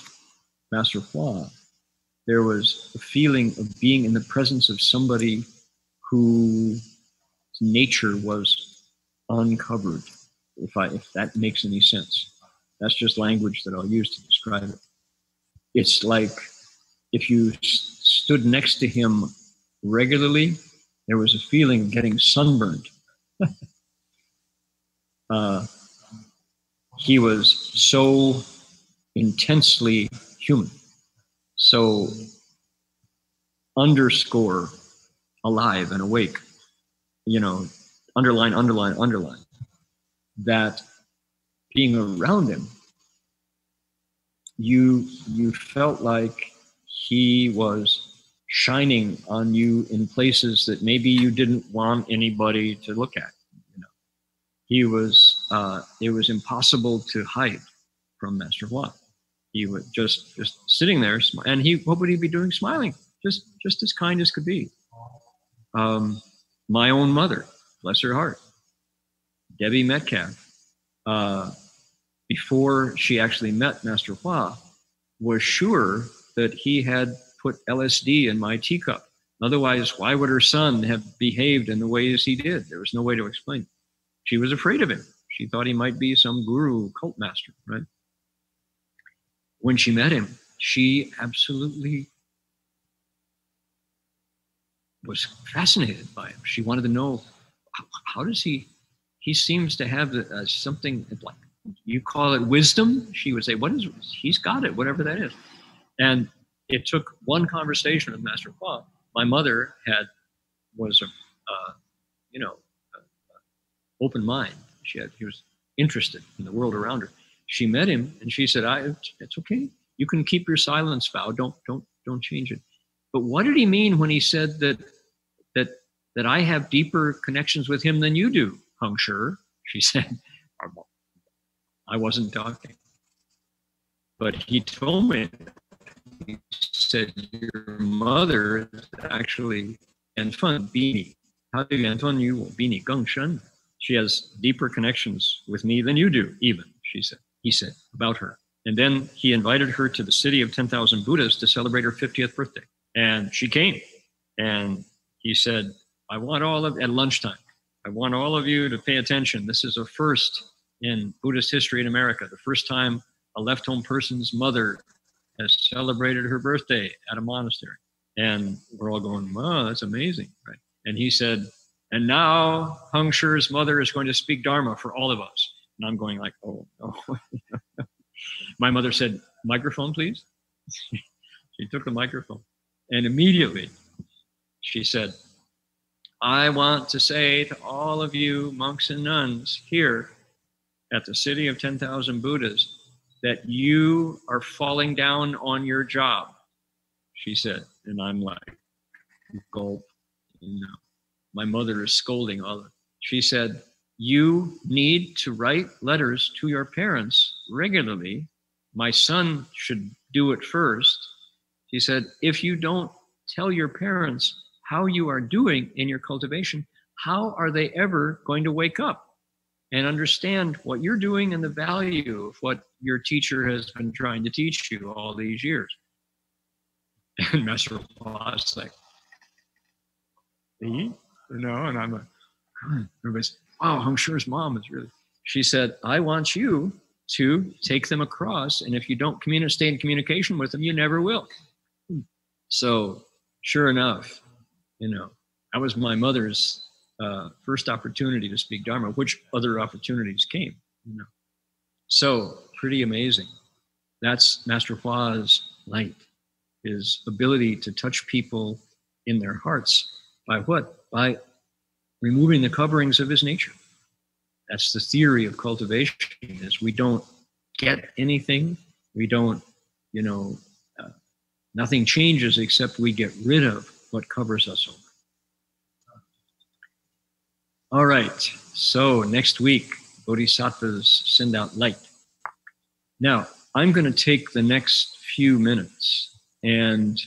Master Hua, there was a feeling of being in the presence of somebody whose nature was uncovered, if that makes any sense. That's just language that I'll use to describe it. It's like if you stood next to him regularly, there was a feeling of getting sunburned. He was so intensely human, so underscore alive and awake, you know, underline, underline, underline, that being around him, you felt like he was shining on you in places that maybe you didn't want anybody to look at. You know, he was, it was impossible to hide from Master Hua. He was just sitting there, and what would he be doing? Smiling, just as kind as could be. My own mother, bless her heart, Debbie Metcalf, before she actually met Master Hua, was sure that he had put LSD in my teacup. Otherwise, why would her son have behaved in the ways he did? There was no way to explain it. She was afraid of him. She thought he might be some guru, cult master, right? When she met him, she absolutely was fascinated by him. She wanted to know, how does he seems to have something like, you call it wisdom? She would say, what is, he's got it, whatever that is. And it took one conversation with Master Hua. My mother was open mind. She was interested in the world around her. She met him and she said, it's okay. You can keep your silence vow. Don't change it. But what did he mean when he said that I have deeper connections with him than you do, Hung Shur? She said, I wasn't talking. But he told me, he said, your mother actually, Anfan Bini, how do you Anfan you Bini Gong Shen? She has deeper connections with me than you do, even, she said. He said about her. And then he invited her to the City of 10,000 Buddhas to celebrate her 50th birthday. And she came. And he said, at lunchtime, I want all of you to pay attention. This is a first in Buddhist history in America. The first time a left home person's mother has celebrated her birthday at a monastery. And we're all going, wow, that's amazing, right? And he said, and now Hung Shur's mother is going to speak Dharma for all of us. And I'm going like, oh, no. My mother said, microphone, please. She took the microphone. And immediately she said, I want to say to all of you monks and nuns here at the City of 10,000 Buddhas that you are falling down on your job, she said. And I'm like, gulp. You know, my mother is scolding all of it. She said, you need to write letters to your parents regularly. My son should do it first. She said, if you don't tell your parents how you are doing in your cultivation, how are they ever going to wake up? and understand what you're doing and the value of what your teacher has been trying to teach you all these years. And Master Hua's like, you know, and I'm like, everybody's, wow, Hung Shur's mom is really, she said, I want you to take them across, and if you don't stay in communication with them, you never will. So sure enough, you know, that was my mother's first opportunity to speak Dharma, which other opportunities came, you know. So pretty amazing. That's Master Hua's light, his ability to touch people in their hearts. By what? By removing the coverings of his nature. That's the theory of cultivation, is we don't get anything. We don't, you know, nothing changes except we get rid of what covers us over. All right, so next week, Bodhisattvas send out light. Now, I'm going to take the next few minutes and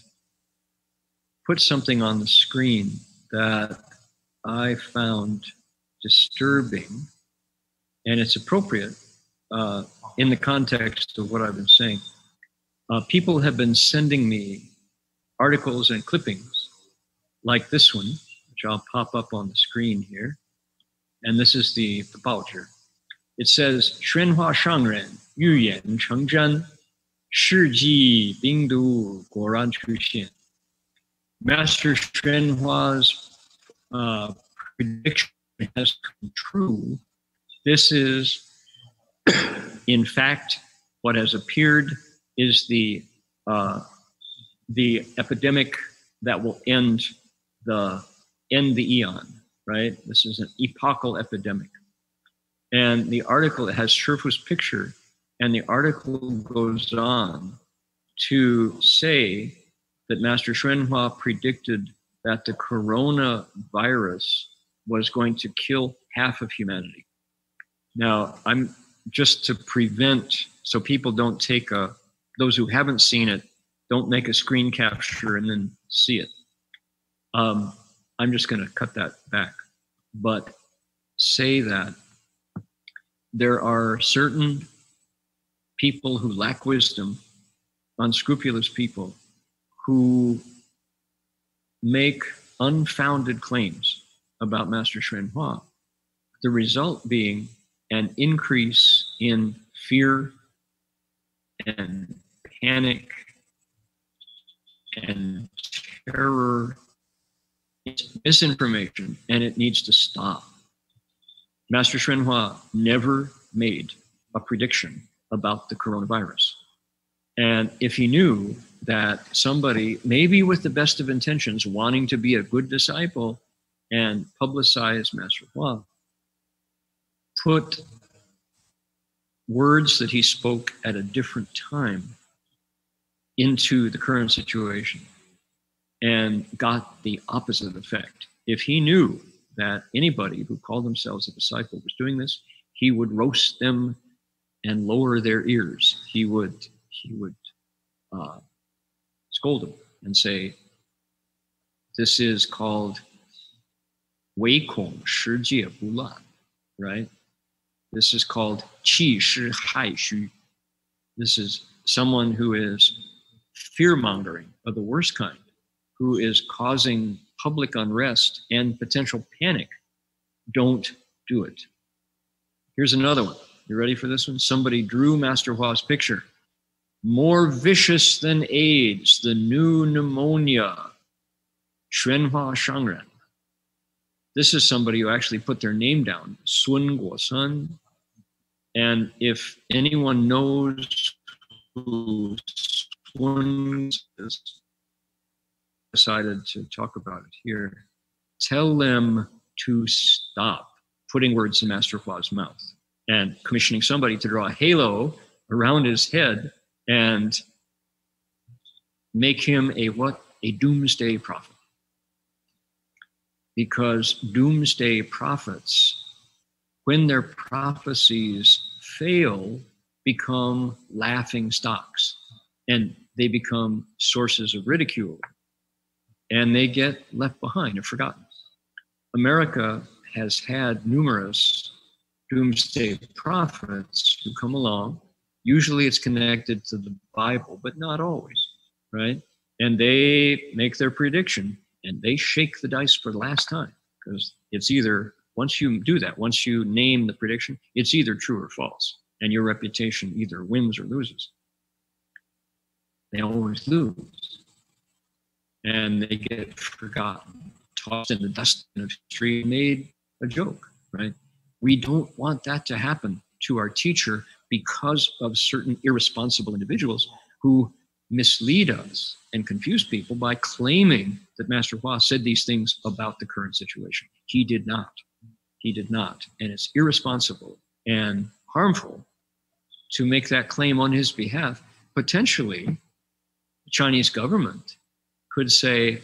put something on the screen that I found disturbing, and it's appropriate in the context of what I've been saying. People have been sending me articles and clippings like this one, which I'll pop up on the screen here. And this is the voucher. It says, Xuanhua Shangren, Yuyan Chengzhan, Shiji Bingdu Goran Chuxian. Master Xuanhua's prediction has come true. This is, in fact, what has appeared is the epidemic that will end the eon, right? This is an epochal epidemic. And the article, it has Sherfu's picture, and the article goes on to say that Master Xuanhua predicted that the coronavirus was going to kill half of humanity. Now, I'm just to prevent, so people don't take a, those who haven't seen it, don't make a screen capture and then see it. I'm just going to cut that back, but say that there are certain people who lack wisdom, unscrupulous people, who make unfounded claims about Master Xuanhua, the result being an increase in fear and panic and terror. It's misinformation, and it needs to stop. Master Xuanhua never made a prediction about the coronavirus. And if he knew that somebody, maybe with the best of intentions, wanting to be a good disciple and publicize Master Hua, put words that he spoke at a different time into the current situation, and got the opposite effect. If he knew that anybody who called themselves a disciple was doing this, he would roast them and lower their ears. He would scold them and say, this is called Wei Kong Shi Jie Bu La, right? This is called Qi Shi Hai Xu. This is someone who is fear-mongering of the worst kind, who is causing public unrest and potential panic. Don't do it. Here's another one. You ready for this one? Somebody drew Master Hua's picture. More vicious than AIDS, the new pneumonia, Xuanhua Shangren. This is somebody who actually put their name down, Sun Guosun. And if anyone knows who Sun is, decided to talk about it here, tell them to stop putting words in Master Hua's mouth and commissioning somebody to draw a halo around his head and make him a what? A doomsday prophet. Because doomsday prophets, when their prophecies fail, become laughing stocks, and they become sources of ridicule, and they get left behind and forgotten. America has had numerous doomsday prophets who come along. Usually it's connected to the Bible, but not always, right? And they make their prediction and they shake the dice for the last time, because it's either, once you do that, once you name the prediction, it's either true or false, and your reputation either wins or loses. They always lose, and they get forgotten, tossed in the dustbin of history, made a joke, right? We don't want that to happen to our teacher because of certain irresponsible individuals who mislead us and confuse people by claiming that Master Hua said these things about the current situation. He did not. He did not. And it's irresponsible and harmful to make that claim on his behalf. Potentially, the Chinese government could say,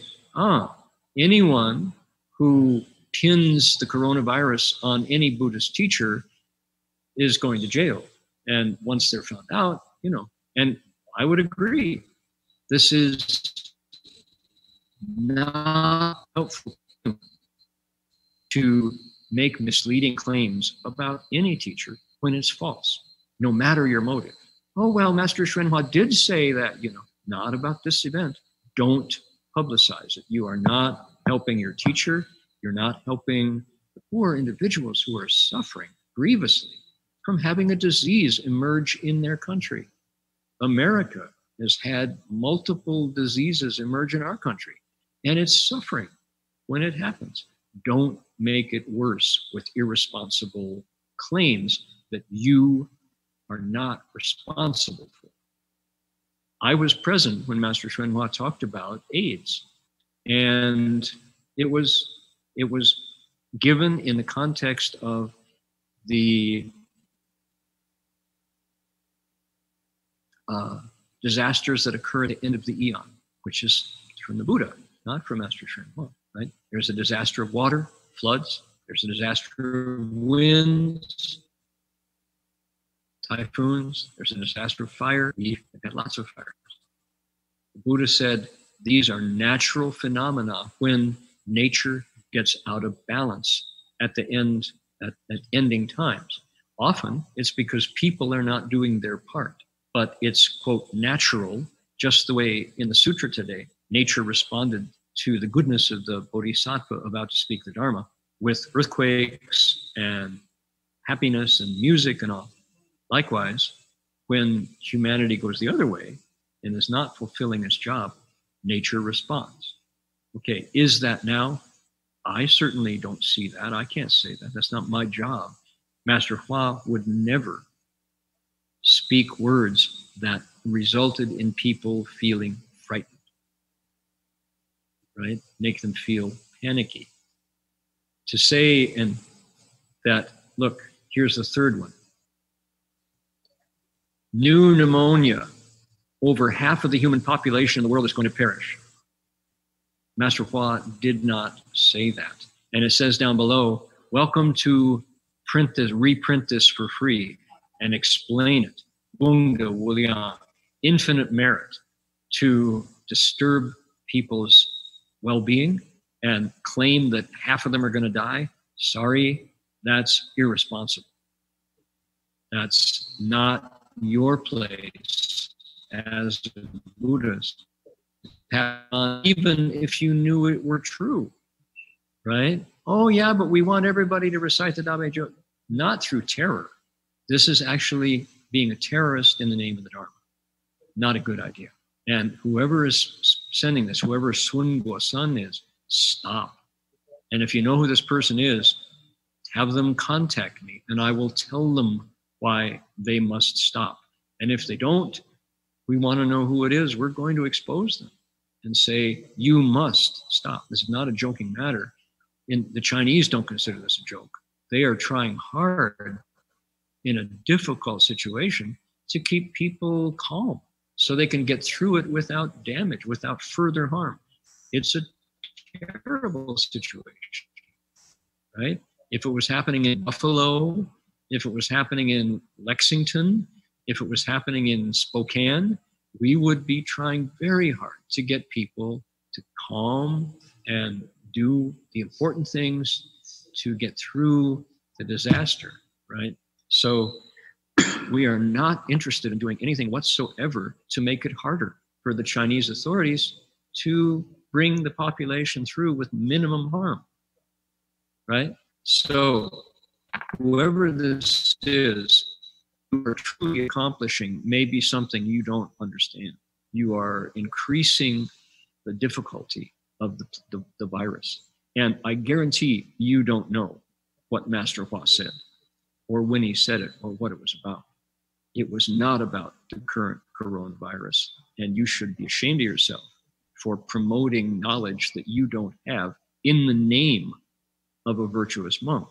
anyone who pins the coronavirus on any Buddhist teacher is going to jail. And once they're found out, you know, and I would agree, this is not helpful to make misleading claims about any teacher when it's false, no matter your motive. Oh, well, Master Hua did say that, you know, not about this event. Don't publicize it. You are not helping your teacher. You're not helping the poor individuals who are suffering grievously from having a disease emerge in their country. America has had multiple diseases emerge in our country, and it's suffering when it happens. Don't make it worse with irresponsible claims that you are not responsible for. I was present when Master Hua talked about AIDS, and it was given in the context of the disasters that occur at the end of the eon, which is from the Buddha, not from Master Hua, right? There's a disaster of water, floods. There's a disaster of winds, typhoons. There's a disaster of fire. We've had lots of fires. The Buddha said, these are natural phenomena when nature gets out of balance at the end, at ending times. Often it's because people are not doing their part, but it's, quote, natural, just the way in the sutra today, nature responded to the goodness of the Bodhisattva about to speak the Dharma with earthquakes and happiness and music and all. Likewise, when humanity goes the other way and is not fulfilling its job, nature responds. Okay, is that now? I certainly don't see that. I can't say that. That's not my job. Master Hua would never speak words that resulted in people feeling frightened, right? Make them feel panicky. To say and that, look, here's the third one. New pneumonia. Over half of the human population in the world is going to perish. Master Hua did not say that. And it says down below, welcome to print this, reprint this for free and explain it. Bunga wulian, infinite merit to disturb people's well-being and claim that half of them are going to die. Sorry, that's irresponsible. That's not your place as a Buddhist. Even if you knew it were true, right? Oh yeah, but we want everybody to recite the Dhamma Jyoti. Not through terror. This is actually being a terrorist in the name of the Dharma. Not a good idea. And whoever is sending this, whoever Sun Guosun is, stop. And if you know who this person is, have them contact me and I will tell them why they must stop. And if they don't, we want to know who it is. We're going to expose them and say, you must stop. This is not a joking matter. And the Chinese don't consider this a joke. They are trying hard in a difficult situation to keep people calm so they can get through it without damage, without further harm. It's a terrible situation, right? If it was happening in Buffalo, if it was happening in Lexington, if it was happening in Spokane, we would be trying very hard to get people to calm and do the important things to get through the disaster. right? So we are not interested in doing anything whatsoever to make it harder for the Chinese authorities to bring the population through with minimum harm, right? So whoever this is, you are truly accomplishing maybe something you don't understand. You are increasing the difficulty of the virus. And I guarantee you don't know what Master Hua said, or when he said it, or what it was about. It was not about the current coronavirus. And you should be ashamed of yourself for promoting knowledge that you don't have in the name of a virtuous monk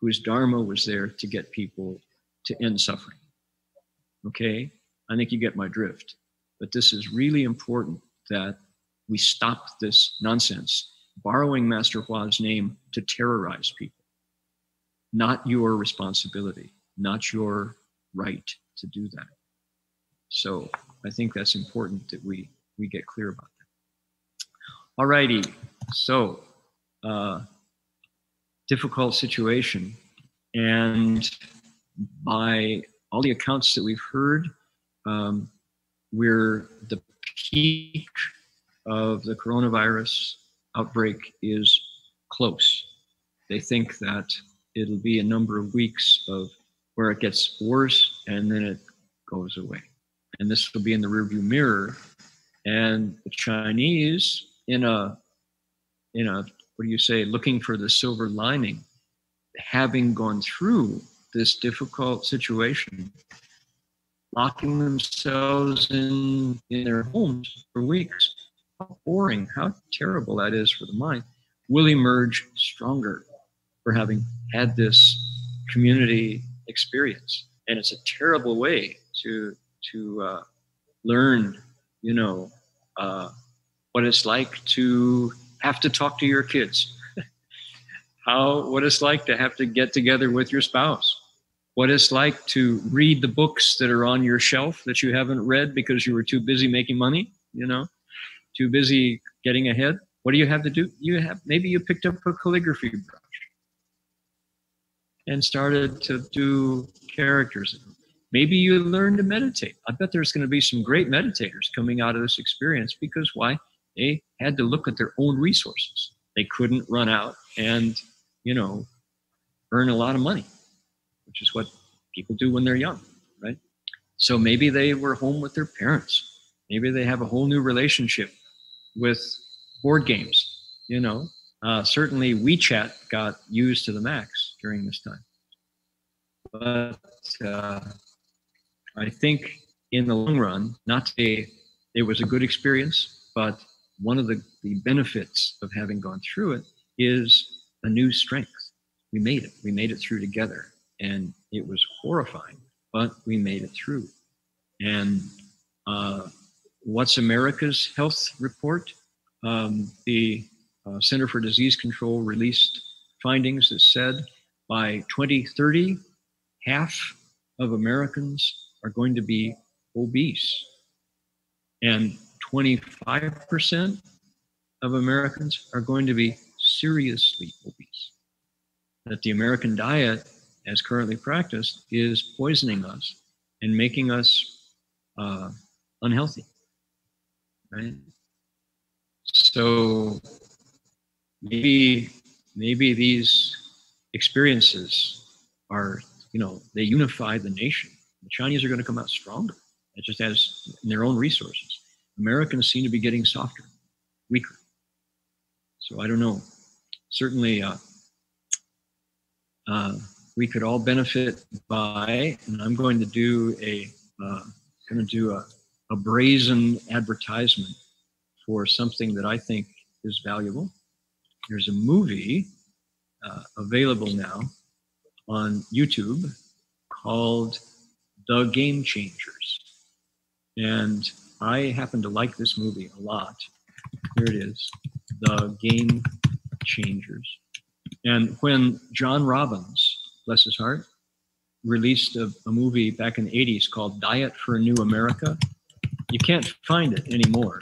whose dharma was there to get people to end suffering. Okay? I think you get my drift. But this is really important that we stop this nonsense, borrowing Master Hua's name to terrorize people. Not your responsibility, not your right to do that. So I think that's important that we get clear about that. All righty, so difficult situation. And by all the accounts that we've heard, we're the peak of the coronavirus outbreak is close. They think that it'll be a number of weeks of where it gets worse and then it goes away. And this will be in the rearview mirror. And the Chinese, in a what do you say, looking for the silver lining, having gone through this difficult situation, locking themselves in their homes for weeks, how boring, how terrible that is for the mind, will emerge stronger for having had this community experience. And it's a terrible way to learn, you know, what it's like to have to talk to your kids, what it's like to have to get together with your spouse, what it's like to read the books that are on your shelf that you haven't read because you were too busy making money, you know, too busy getting ahead. What do you have to do? Maybe you picked up a calligraphy brush and started to do characters. Maybe you learned to meditate. I bet there's going to be some great meditators coming out of this experience because why? They had to look at their own resources. They couldn't run out and, you know, earn a lot of money, which is what people do when they're young, right? So maybe they were home with their parents. Maybe they have a whole new relationship with board games, you know. Certainly WeChat got used to the max during this time. But I think in the long run, not to say it was a good experience, but one of the benefits of having gone through it is a new strength. We made it. We made it through together. And it was horrifying, but we made it through. And what's America's health report? The Center for Disease Control released findings that said by 2030, half of Americans are going to be obese. And 25% of Americans are going to be seriously obese. That the American diet, as currently practiced, is poisoning us and making us unhealthy, right? So maybe these experiences are, you know, they unify the nation. The Chinese are going to come out stronger. It just has in their own resources. Americans seem to be getting softer, weaker. So I don't know. Certainly, we could all benefit by, and I'm going to do a brazen advertisement for something that I think is valuable. There's a movie available now on YouTube called The Game Changers. And I happen to like this movie a lot. Here it is, The Game Changers. And when John Robbins, bless his heart, released a movie back in the 80s called Diet for a New America, you can't find it anymore.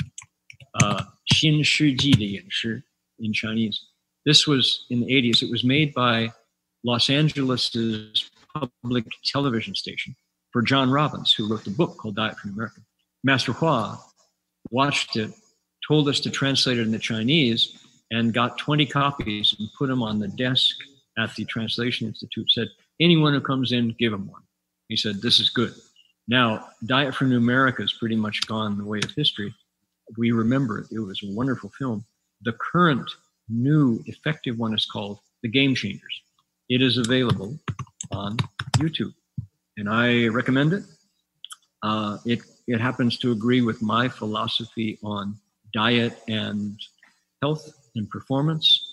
Xin Shi Ji de Yin Shi in Chinese. This was in the 80s. It was made by Los Angeles public television station for John Robbins, who wrote the book called Diet for a New America. Master Hua watched it, told us to translate it into Chinese, and got 20 copies and put them on the desk at the Translation Institute, said, anyone who comes in, give them one. He said, this is good. Now, Diet for a New America is pretty much gone the way of history. We remember it. It was a wonderful film. The current new effective one is called The Game Changers. It is available on YouTube, and I recommend it. It happens to agree with my philosophy on diet and health and performance.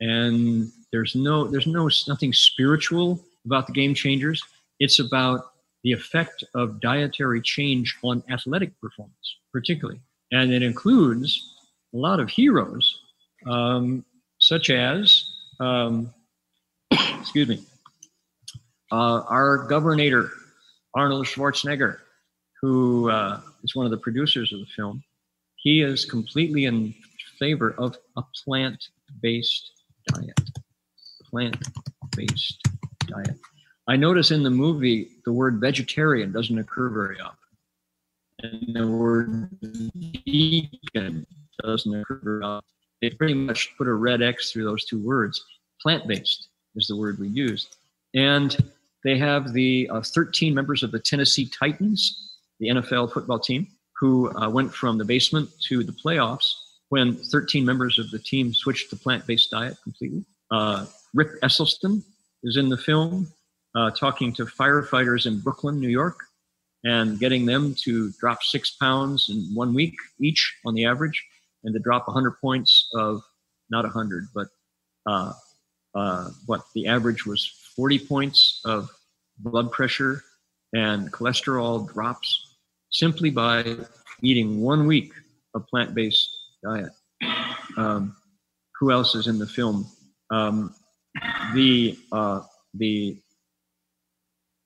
And there's nothing spiritual about The Game Changers. It's about the effect of dietary change on athletic performance, particularly. And it includes a lot of heroes, such as, excuse me, our governor, Arnold Schwarzenegger, who is one of the producers of the film. He is completely in favor of a plant-based diet. Plant-based diet. I notice in the movie, the word vegetarian doesn't occur very often. And the word vegan doesn't occur very often. They pretty much put a red X through those two words. Plant-based is the word we use. And they have the 13 members of the Tennessee Titans, the NFL football team, who went from the basement to the playoffs when 13 members of the team switched to plant-based diet completely. Rip Esselstyn is in the film talking to firefighters in Brooklyn, New York, and getting them to drop 6 pounds in 1 week each on the average, and to drop 100 points of, not 100, but what the average was 40 points of blood pressure and cholesterol drops simply by eating 1 week of plant-based diet. Who else is in the film?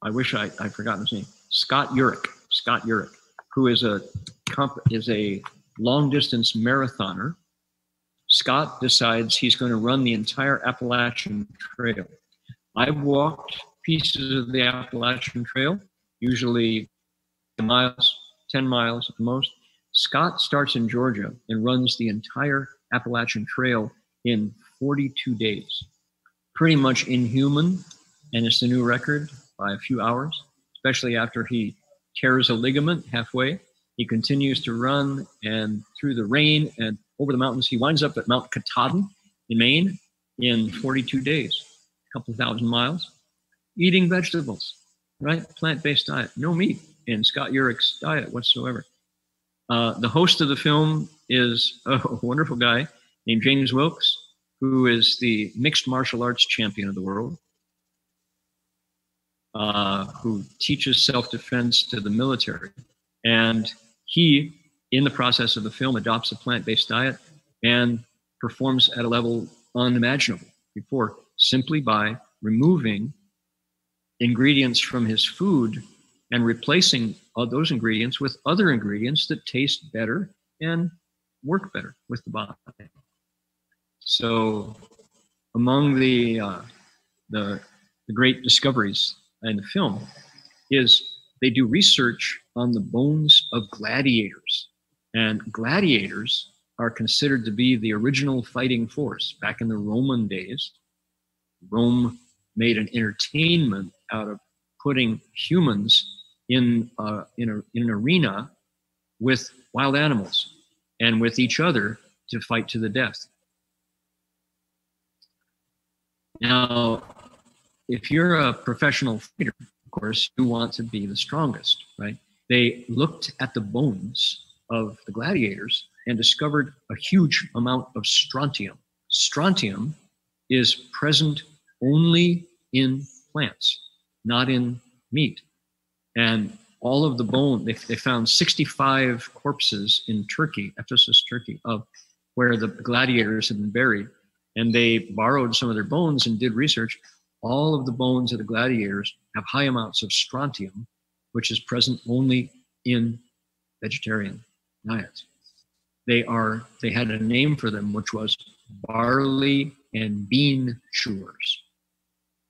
I wish I'd forgotten his name. Scott Jurek, who is a long-distance marathoner. Scott decides he's going to run the entire Appalachian Trail. I've walked pieces of the Appalachian Trail, usually miles, 10 miles at the most. Scott starts in Georgia and runs the entire Appalachian Trail in 42 days. Pretty much inhuman, and it's the new record by a few hours, especially after he tears a ligament halfway. He continues to run, and through the rain and over the mountains, he winds up at Mount Katahdin in Maine in 42 days, a couple thousand miles, eating vegetables, right? Plant-based diet, no meat in Scott Jurek's diet whatsoever. The host of the film is a wonderful guy named James Wilkes, who is the mixed martial arts champion of the world, who teaches self-defense to the military. And he, in the process of the film, adopts a plant-based diet and performs at a level unimaginable before, simply by removing ingredients from his food and replacing those ingredients with other ingredients that taste better and work better with the body. So among the great discoveries in the film is they do research on the bones of gladiators. And gladiators are considered to be the original fighting force back in the Roman days. Rome made an entertainment out of putting humans in an arena with wild animals and with each other to fight to the death. Now, if you're a professional fighter, of course, you want to be the strongest, right? They looked at the bones of the gladiators and discovered a huge amount of strontium. Strontium is present only in plants, not in meat. And all of the bone, they found 65 corpses in Turkey, Ephesus, Turkey, of where the gladiators had been buried. And they borrowed some of their bones and did research. All of the bones of the gladiators have high amounts of strontium, which is present only in vegetarian diets. They had a name for them, which was barley and bean chewers.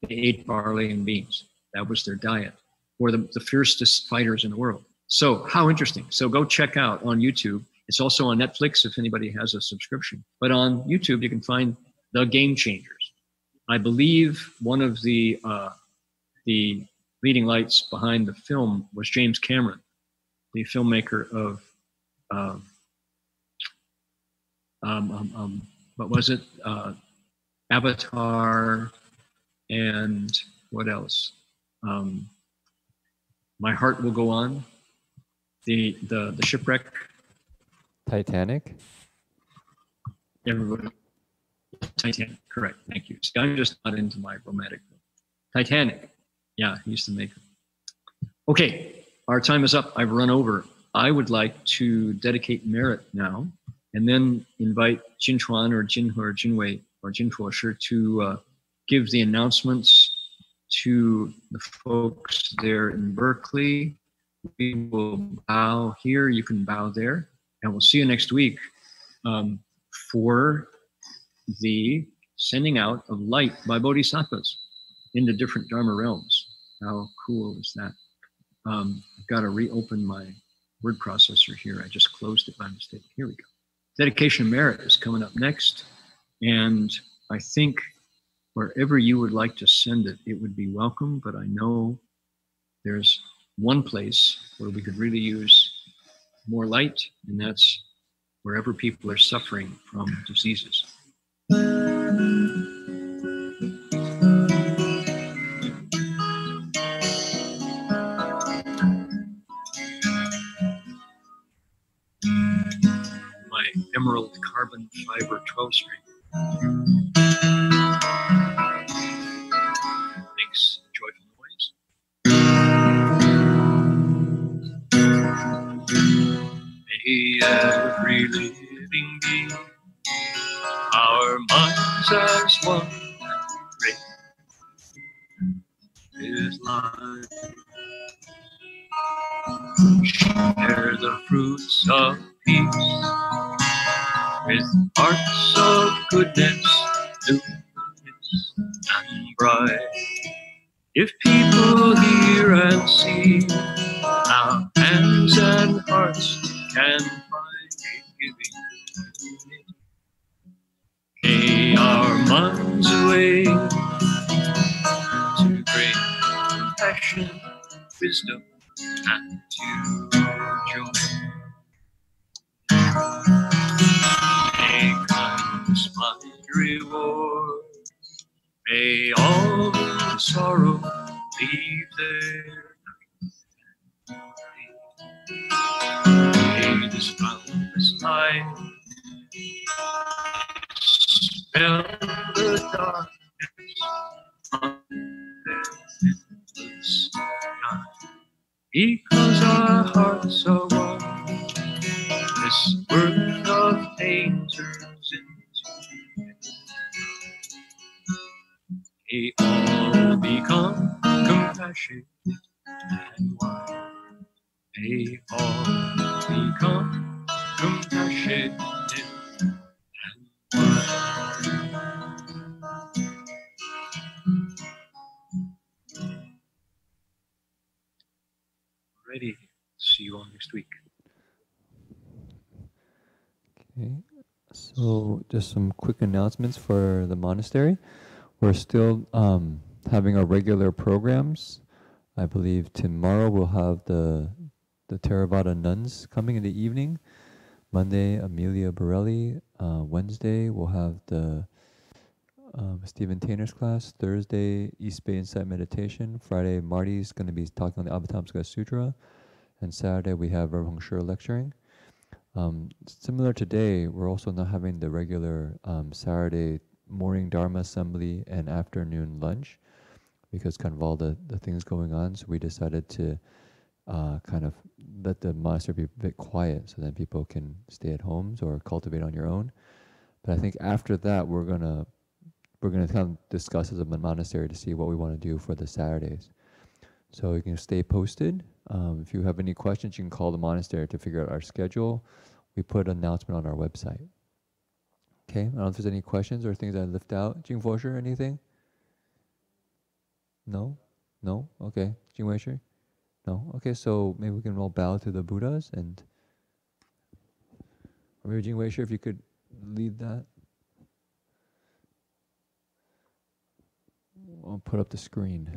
They ate barley and beans. That was their diet, or the fiercest fighters in the world. So how interesting. So go check out on YouTube. It's also on Netflix if anybody has a subscription. But on YouTube, you can find The Game Changers. I believe one of the leading lights behind the film was James Cameron, the filmmaker of, what was it? Avatar and what else? My Heart Will Go On. The shipwreck. Titanic. Everybody. Titanic, correct. Thank you. See, I'm just not into my romantic. Titanic. Yeah, he's the maker. Okay, our time is up. I've run over. I would like to dedicate merit now, and then invite Jing Chuan or Jing He or Jing Wei or Jing Fosher to give the announcements to the folks there in Berkeley. We will bow here. You can bow there, and we'll see you next week for the sending out of light by bodhisattvas into different Dharma realms. How cool is that? I've got to reopen my word processor here. I just closed it by mistake. Here we go. Dedication of merit is coming up next. And I think wherever you would like to send it, it would be welcome. But I know there's one place where we could really use more light, and that's wherever people are suffering from diseases. My emerald carbon fiber 12 string makes joyful noise. May every living being, our minds as one great is life. Share the fruits of peace with hearts of goodness, newness, and bright. If people hear and see, our hands and hearts can find giving. Pay our minds away to great compassion, wisdom, and to joy. May kindness find reward. May all the sorrow leave their night. May this boundless light spell the darkness on their endless night. Because our hearts are one, this world of pain turns into heaven. May all become compassionate and wise. May all become compassionate and wise. Alrighty, see you all next week. Okay, so just some quick announcements for the monastery. We're still having our regular programs. I believe tomorrow we'll have the Theravada nuns coming in the evening. Monday, Amelia Borelli. Wednesday, we'll have the Stephen Tainer's class. Thursday, East Bay Insight Meditation. Friday, Marty's going to be talking on the Avatamsaka Sutra. And Saturday, we have Rev. Heng Sure lecturing. Similar today, we're also not having the regular Saturday morning Dharma assembly and afternoon lunch because kind of all the things going on. So we decided to kind of let the monastery be a bit quiet so that people can stay at homes or cultivate on your own. But I think after that, we're gonna kind of discuss as a monastery to see what we want to do for the Saturdays. So you can stay posted. If you have any questions, you can call the monastery to figure out our schedule. We put an announcement on our website. Okay, I don't know if there's any questions or things I left out. Jing Fosher, anything? No? No? Okay. Jing Wei Shi? No? Okay, so maybe we can all bow to the Buddhas and... Or maybe Jing Wei Shi, if you could lead that. I'll put up the screen.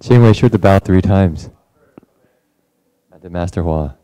Jing Wei Shu to bow three times at the Master Hua.